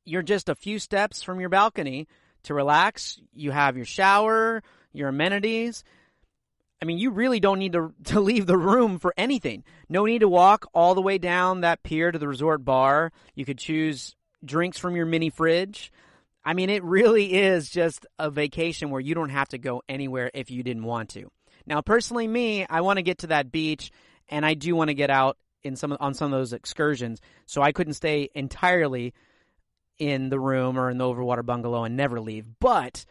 You're just a few steps from your balcony to relax. You have your shower, your amenities. I mean, you really don't need to leave the room for anything. No need to walk all the way down that pier to the resort bar. You could choose drinks from your mini fridge. I mean, it really is just a vacation where you don't have to go anywhere if you didn't want to. Now, personally, me, I want to get to that beach, and I do want to get out on some of those excursions, so I couldn't stay entirely in the room or in the overwater bungalow and never leave. But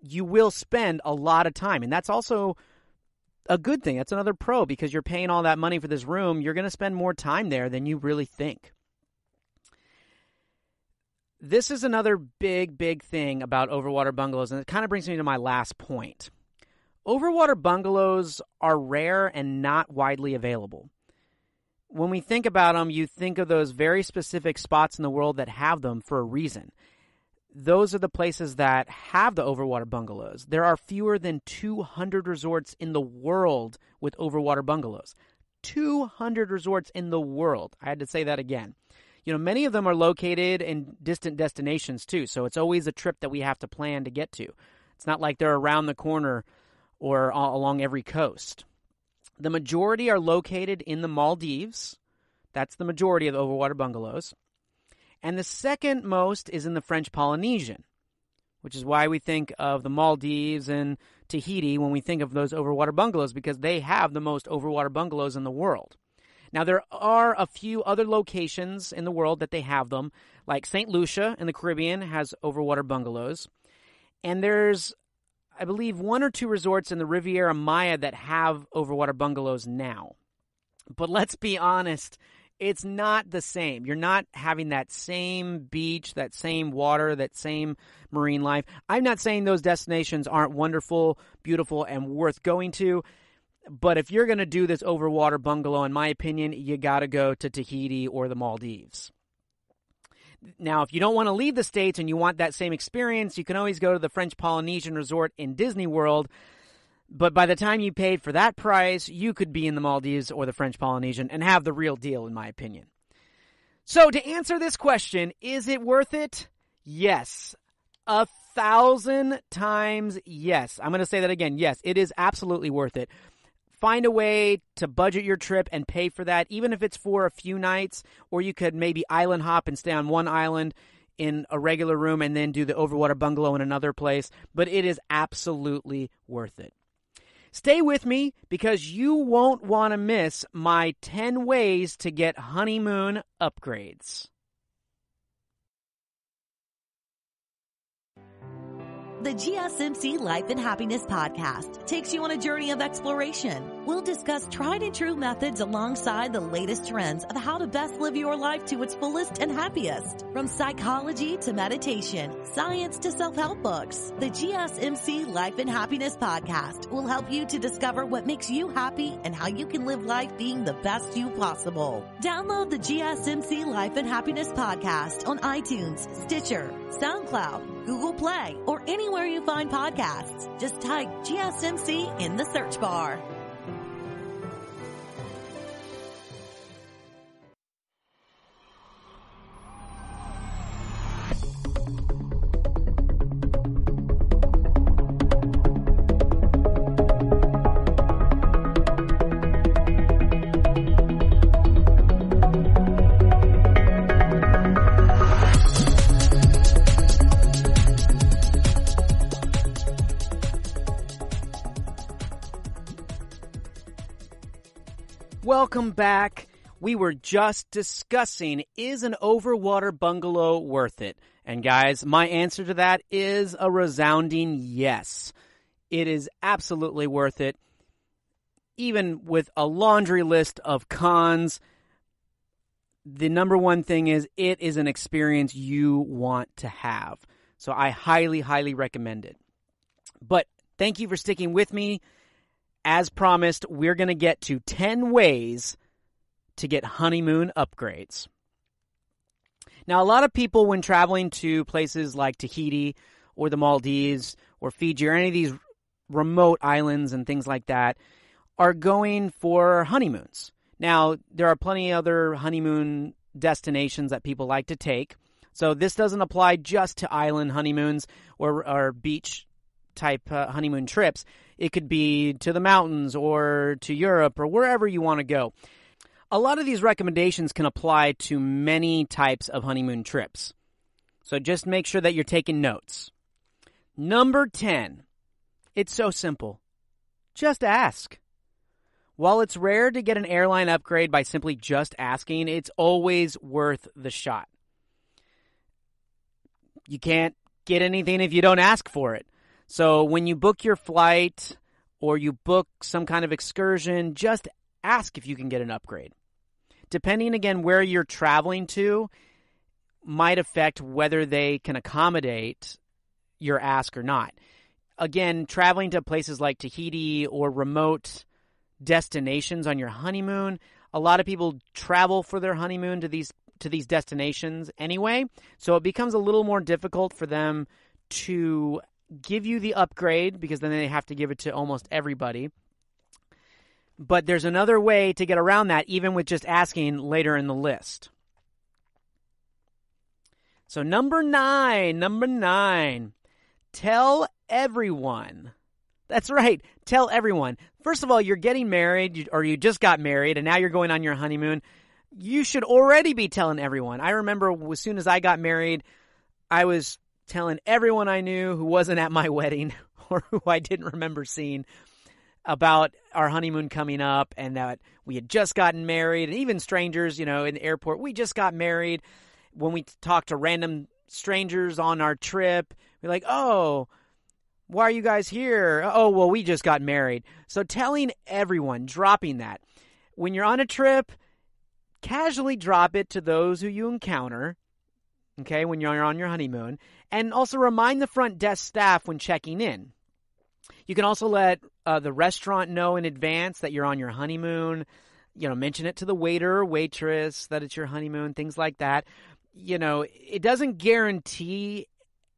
you will spend a lot of time. And that's also a good thing. That's another pro, because you're paying all that money for this room. You're going to spend more time there than you really think. This is another big, big thing about overwater bungalows. And it kind of brings me to my last point. Overwater bungalows are rare and not widely available. When we think about them, you think of those very specific spots in the world that have them for a reason. Those are the places that have the overwater bungalows. There are fewer than 200 resorts in the world with overwater bungalows. 200 resorts in the world. I had to say that again. You know, many of them are located in distant destinations too, so it's always a trip that we have to plan to get to. It's not like they're around the corner or along every coast. The majority are located in the Maldives. That's the majority of the overwater bungalows. And the second most is in the French Polynesian, which is why we think of the Maldives and Tahiti when we think of those overwater bungalows, because they have the most overwater bungalows in the world. Now, there are a few other locations in the world that they have them, like St. Lucia in the Caribbean has overwater bungalows. And there's, I believe, one or two resorts in the Riviera Maya that have overwater bungalows now. But let's be honest, it's not the same. You're not having that same beach, that same water, that same marine life. I'm not saying those destinations aren't wonderful, beautiful, and worth going to. But if you're going to do this overwater bungalow, in my opinion, you got to go to Tahiti or the Maldives. Now, if you don't want to leave the States and you want that same experience, you can always go to the French Polynesian Resort in Disney World. But by the time you paid for that price, you could be in the Maldives or the French Polynesian and have the real deal, in my opinion. So to answer this question, is it worth it? Yes. 1,000 times yes. I'm going to say that again. Yes, it is absolutely worth it. Find a way to budget your trip and pay for that, even if it's for a few nights, or you could maybe island hop and stay on one island. in a regular room and then do the overwater bungalow in another place, but it is absolutely worth it. Stay with me because you won't want to miss my 10 ways to get honeymoon upgrades. The GSMC Life and Happiness Podcast takes you on a journey of exploration. We'll discuss tried and true methods alongside the latest trends of how to best live your life to its fullest and happiest. From psychology to meditation, science to self-help books, the GSMC Life and Happiness Podcast will help you to discover what makes you happy and how you can live life being the best you possible. Download the GSMC Life and Happiness Podcast on iTunes, Stitcher, SoundCloud, Google Play, or anywhere you find podcasts. Just type GSMC in the search bar. Welcome back. We were just discussing, is an overwater bungalow worth it? And guys, my answer to that is a resounding yes. It is absolutely worth it. Even with a laundry list of cons, the number one thing is it is an experience you want to have. So I highly, highly recommend it. But thank you for sticking with me. As promised, we're going to get to 10 ways to get honeymoon upgrades. Now, a lot of people, when traveling to places like Tahiti or the Maldives or Fiji or any of these remote islands and things like that, are going for honeymoons. Now, there are plenty of other honeymoon destinations that people like to take. So this doesn't apply just to island honeymoons or beach type honeymoon trips. It could be to the mountains or to Europe or wherever you want to go. A lot of these recommendations can apply to many types of honeymoon trips. So just make sure that you're taking notes. Number 10. It's so simple. Just ask. While it's rare to get an airline upgrade by simply just asking, it's always worth the shot. You can't get anything if you don't ask for it. So when you book your flight or you book some kind of excursion, just ask if you can get an upgrade. Depending, again, where you're traveling to might affect whether they can accommodate your ask or not. Again, traveling to places like Tahiti or remote destinations on your honeymoon, a lot of people travel for their honeymoon to these destinations anyway, so it becomes a little more difficult for them to give you the upgrade because then they have to give it to almost everybody. But there's another way to get around that, even with just asking later in the list. So number nine, tell everyone. That's right. Tell everyone. First of all, you're getting married or you just got married and now you're going on your honeymoon. You should already be telling everyone. I remember as soon as I got married, I was telling everyone I knew who wasn't at my wedding or who I didn't remember seeing about our honeymoon coming up and that we had just gotten married, and even strangers, in the airport, we just got married. When we talked to random strangers on our trip, we're like, oh, why are you guys here? Oh, well, we just got married. So telling everyone, dropping that. When you're on a trip, casually drop it to those who you encounter. Okay, when you're on your honeymoon. And also remind the front desk staff when checking in. You can also let the restaurant know in advance that you're on your honeymoon. Mention it to the waiter or waitress that it's your honeymoon, things like that. It doesn't guarantee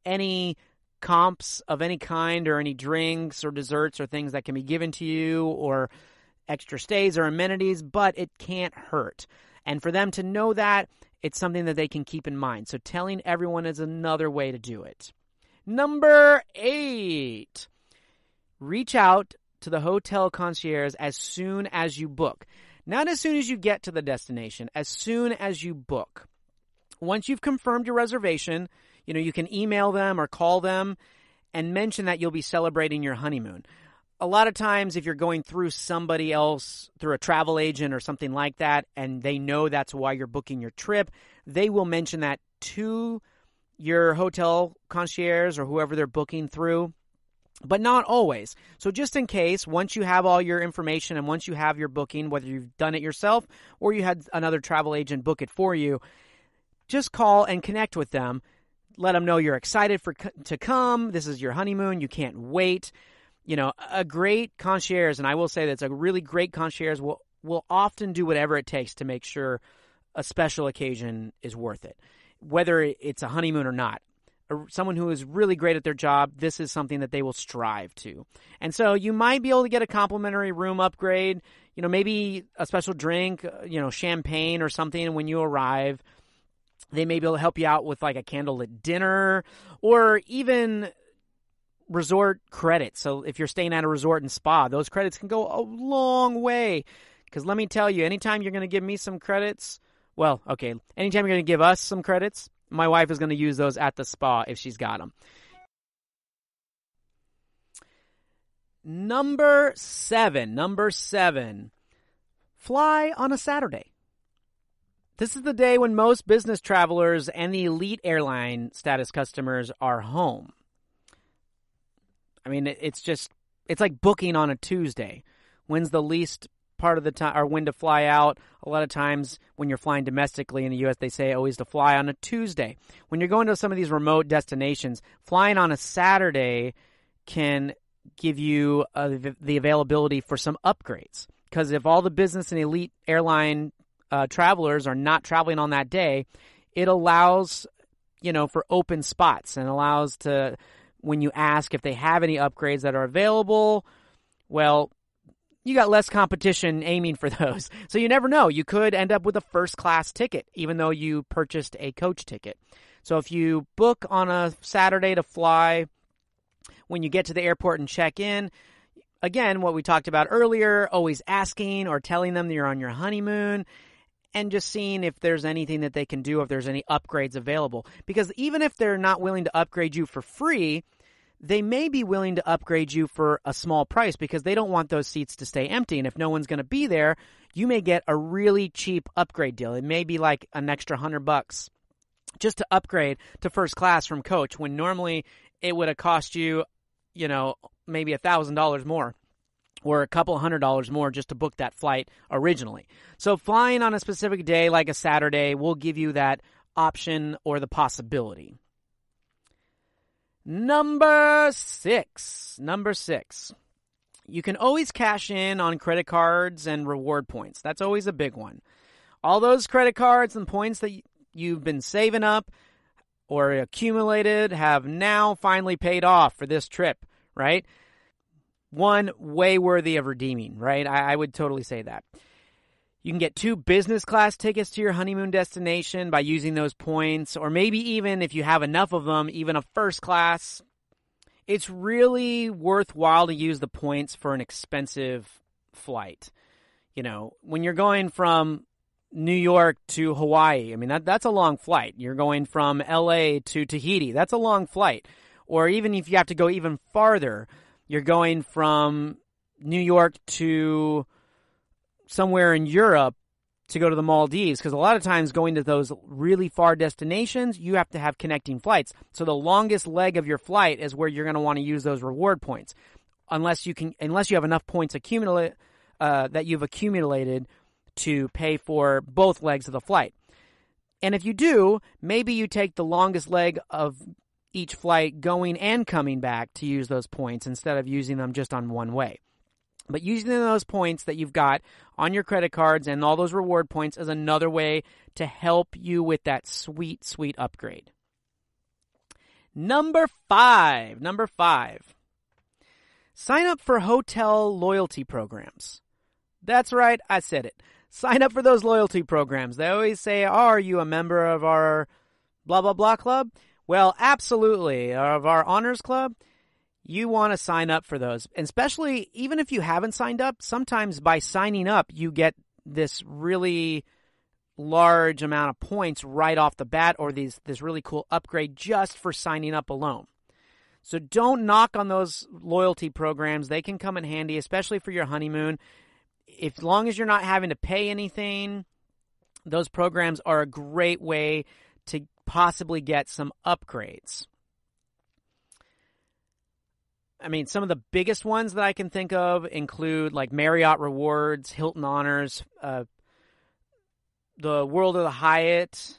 any comps of any kind or any drinks or desserts or things that can be given to you or extra stays or amenities, but it can't hurt. And for them to know that, it's something that they can keep in mind. So telling everyone is another way to do it. Number 8, reach out to the hotel concierge as soon as you book. Not as soon as you get to the destination, as soon as you book. Once you've confirmed your reservation, you know, you can email them or call them and mention that you'll be celebrating your honeymoon. A lot of times if you're going through somebody else, through a travel agent or something like that, and they know that's why you're booking your trip, they will mention that to your hotel concierge or whoever they're booking through, but not always. So just in case, once you have all your information and once you have your booking, whether you've done it yourself or you had another travel agent book it for you, just call and connect with them. Let them know you're excited to come. This is your honeymoon. You can't wait. You know, a great concierge, and I will say that's a really great concierge, will often do whatever it takes to make sure a special occasion is worth it, whether it's a honeymoon or not. Someone who is really great at their job, this is something that they will strive to. And so you might be able to get a complimentary room upgrade, you know, maybe a special drink, you know, champagne or something when you arrive. They may be able to help you out with like a candlelit dinner or even resort credits. So if you're staying at a resort and spa, those credits can go a long way. Because let me tell you, anytime you're going to give me some credits, well, okay, anytime you're going to give us some credits, my wife is going to use those at the spa if she's got them. Number seven, fly on a Saturday. This is the day when most business travelers and the elite airline status customers are home. I mean, it's like booking on a Tuesday. When's the least part of the time, or when to fly out? A lot of times when you're flying domestically in the U.S., they say always to fly on a Tuesday. When you're going to some of these remote destinations, flying on a Saturday can give you the availability for some upgrades. Because if all the business and elite airline travelers are not traveling on that day, it allows, you know, for open spots and allows to, when you ask if they have any upgrades that are available, well, you got less competition aiming for those. So you never know. You could end up with a first class ticket, even though you purchased a coach ticket. So if you book on a Saturday to fly, when you get to the airport and check in, again, what we talked about earlier, always asking or telling them that you're on your honeymoon, and just seeing if there's anything that they can do, if there's any upgrades available. Because even if they're not willing to upgrade you for free, they may be willing to upgrade you for a small price because they don't want those seats to stay empty. And if no one's going to be there, you may get a really cheap upgrade deal. It may be like an extra $100 just to upgrade to first class from coach, when normally it would have cost you, you know, maybe $1,000 more. Or a couple $100 more just to book that flight originally. So flying on a specific day like a Saturday will give you that option or the possibility. Number six. You can always cash in on credit cards and reward points. That's always a big one. All those credit cards and points that you've been saving up or accumulated have now finally paid off for this trip, right? One, way worthy of redeeming, right? I would totally say that. You can get 2 business class tickets to your honeymoon destination by using those points, or maybe even if you have enough of them, even a first class. It's really worthwhile to use the points for an expensive flight. You know, when you're going from New York to Hawaii, I mean, that's a long flight. You're going from LA to Tahiti. That's a long flight. Or even if you have to go even farther, you're going from New York to somewhere in Europe to go to the Maldives, because a lot of times going to those really far destinations, you have to have connecting flights. So the longest leg of your flight is where you're going to want to use those reward points, unless you have enough points that you've accumulated to pay for both legs of the flight. And if you do, maybe you take the longest leg of each flight going and coming back to use those points instead of using them just on one way. But using those points that you've got on your credit cards and all those reward points is another way to help you with that sweet, sweet upgrade. Number five. Sign up for hotel loyalty programs. That's right, I said it. Sign up for those loyalty programs. They always say, are you a member of our blah, blah, blah club? Well, absolutely. Of our honors club, you want to sign up for those. And especially, even if you haven't signed up, sometimes by signing up, you get this really large amount of points right off the bat, or this really cool upgrade just for signing up alone. So don't knock on those loyalty programs. They can come in handy, especially for your honeymoon. As long as you're not having to pay anything, those programs are a great way to possibly get some upgrades. I mean, some of the biggest ones that I can think of include like Marriott Rewards, Hilton Honors, the World of the Hyatt,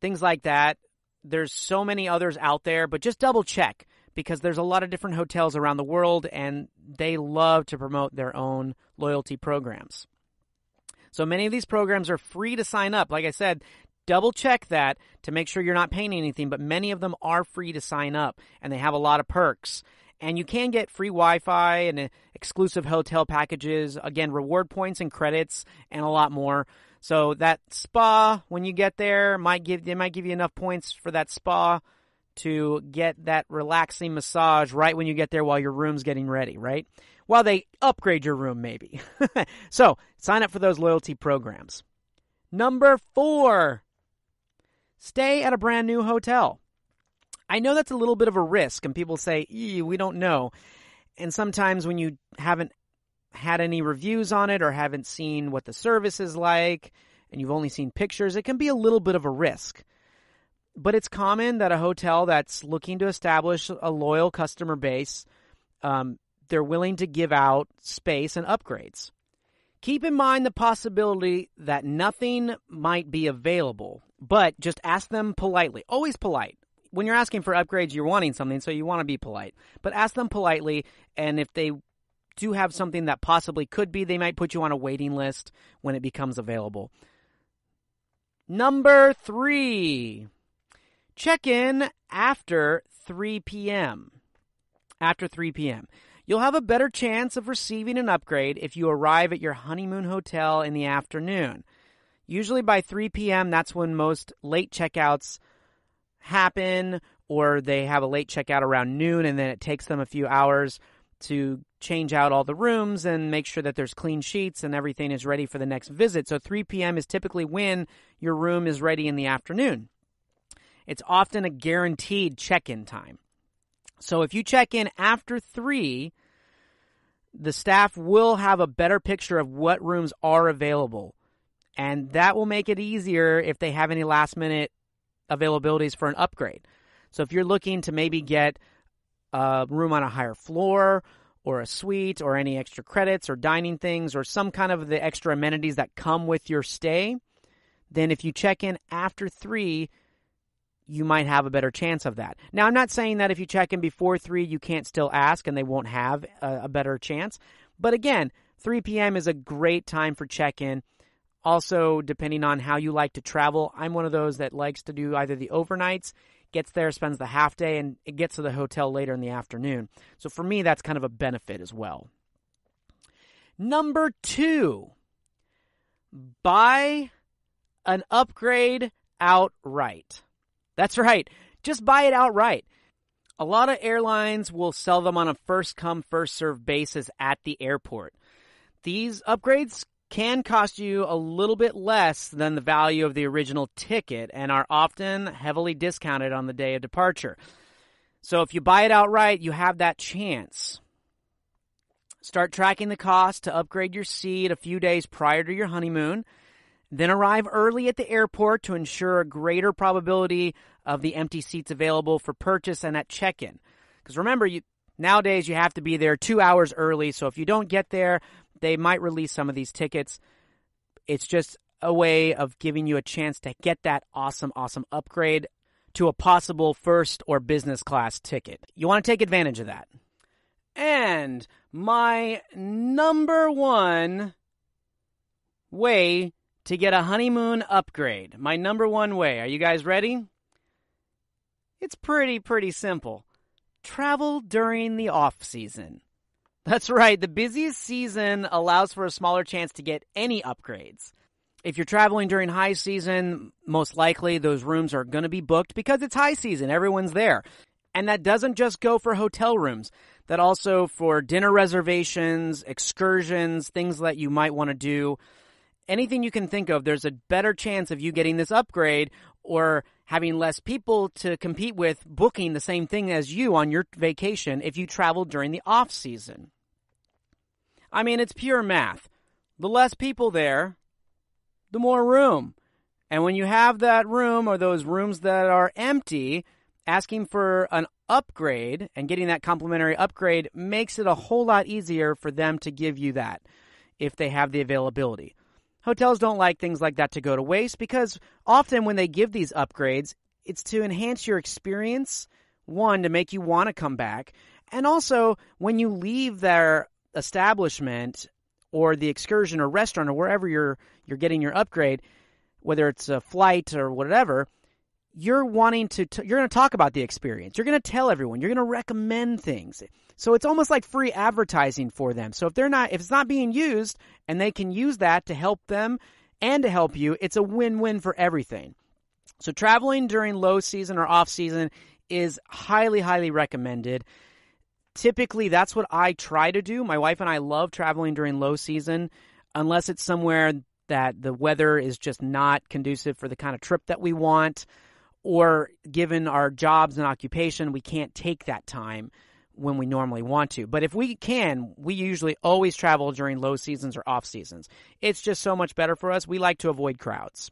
things like that. There's so many others out there, but just double check because there's a lot of different hotels around the world and they love to promote their own loyalty programs. So many of these programs are free to sign up. Like I said, double check that to make sure you're not paying anything, but many of them are free to sign up and they have a lot of perks. And you can get free Wi-Fi and exclusive hotel packages, again, reward points and credits, and a lot more. So that spa, when you get there, they might give you enough points for that spa to get that relaxing massage right when you get there while your room's getting ready, right? While they upgrade your room, maybe. So sign up for those loyalty programs. Number 4, stay at a brand new hotel. I know that's a little bit of a risk, and people say, we don't know. And sometimes when you haven't had any reviews on it or haven't seen what the service is like, and you've only seen pictures, it can be a little bit of a risk. But it's common that a hotel that's looking to establish a loyal customer base, they're willing to give out space and upgrades. Keep in mind the possibility that nothing might be available, but just ask them politely. Always polite. When you're asking for upgrades, you're wanting something, so you want to be polite. But ask them politely, and if they do have something that possibly could be, they might put you on a waiting list when it becomes available. Number 3, check in after 3 p.m. After 3 p.m. You'll have a better chance of receiving an upgrade if you arrive at your honeymoon hotel in the afternoon. Usually by 3 p.m., that's when most late checkouts happen, or they have a late checkout around noon and then it takes them a few hours to change out all the rooms and make sure that there's clean sheets and everything is ready for the next visit. So 3 p.m. is typically when your room is ready in the afternoon. It's often a guaranteed check-in time. So if you check in after 3, the staff will have a better picture of what rooms are available. And that will make it easier if they have any last-minute availabilities for an upgrade. So if you're looking to maybe get a room on a higher floor or a suite or any extra credits or dining things or some kind of the extra amenities that come with your stay, then if you check in after 3, you might have a better chance of that. Now, I'm not saying that if you check in before 3, you can't still ask and they won't have a better chance. But again, 3 p.m. is a great time for check-in. Also, depending on how you like to travel, I'm one of those that likes to do either the overnights, gets there, spends the half day, and it gets to the hotel later in the afternoon. So for me, that's kind of a benefit as well. Number 2, buy an upgrade outright. That's right. Just buy it outright. A lot of airlines will sell them on a first-come, first-served basis at the airport. These upgrades can cost you a little bit less than the value of the original ticket and are often heavily discounted on the day of departure. So if you buy it outright, you have that chance. Start tracking the cost to upgrade your seat a few days prior to your honeymoon. Then arrive early at the airport to ensure a greater probability of the empty seats available for purchase and at check-in. Because remember, nowadays you have to be there 2 hours early, so if you don't get there, they might release some of these tickets. It's just a way of giving you a chance to get that awesome, awesome upgrade to a possible first or business class ticket. You want to take advantage of that. And my number 1 way to get a honeymoon upgrade. My number 1 way. Are you guys ready? It's pretty simple. Travel during the off season. That's right. The busiest season allows for a smaller chance to get any upgrades. If you're traveling during high season, most likely those rooms are going to be booked because it's high season. Everyone's there. And that doesn't just go for hotel rooms. That also for dinner reservations, excursions, things that you might want to do. anything you can think of, there's a better chance of you getting this upgrade or having less people to compete with booking the same thing as you on your vacation if you travel during the off season. I mean, it's pure math. The less people there, the more room. And when you have that room or those rooms that are empty, asking for an upgrade and getting that complimentary upgrade makes it a whole lot easier for them to give you that if they have the availability. Hotels don't like things like that to go to waste because often when they give these upgrades, it's to enhance your experience, one, to make you want to come back, and also when you leave their establishment or the excursion or restaurant or wherever you're getting your upgrade, whether it's a flight or whatever, you're wanting to you're going to talk about the experience. You're going to tell everyone. You're going to recommend things. So it's almost like free advertising for them. So if it's not being used and they can use that to help them and to help you, it's a win-win for everything. So traveling during low season or off season is highly, highly recommended. Typically, that's what I try to do. My wife and I love traveling during low season unless it's somewhere that the weather is just not conducive for the kind of trip that we want, or given our jobs and occupation, we can't take that time when we normally want to. But if we can, we usually always travel during low seasons or off seasons. It's just so much better for us. We like to avoid crowds.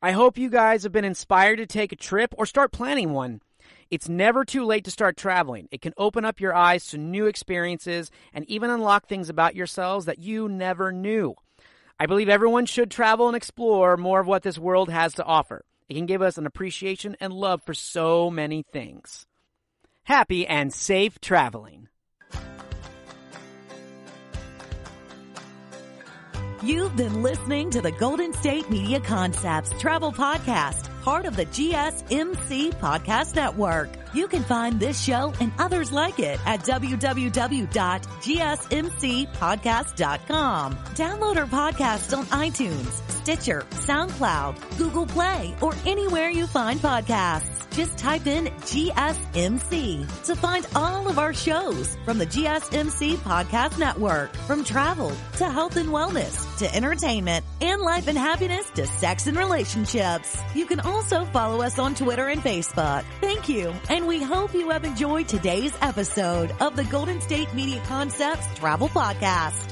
I hope you guys have been inspired to take a trip or start planning one. It's never too late to start traveling. It can open up your eyes to new experiences and even unlock things about yourselves that you never knew. I believe everyone should travel and explore more of what this world has to offer. It can give us an appreciation and love for so many things. Happy and safe traveling. You've been listening to the Golden State Media Concepts Travel Podcast, part of the GSMC Podcast Network. You can find this show and others like it at www.gsmcpodcast.com. Download our podcast on iTunes, Stitcher, SoundCloud, Google Play, or anywhere you find podcasts. Just type in GSMC to find all of our shows from the GSMC Podcast Network. From travel to health and wellness to entertainment and life and happiness to sex and relationships. You can also follow us on Twitter and Facebook. Thank you, and we hope you have enjoyed today's episode of the Golden State Media Concepts Travel Podcast.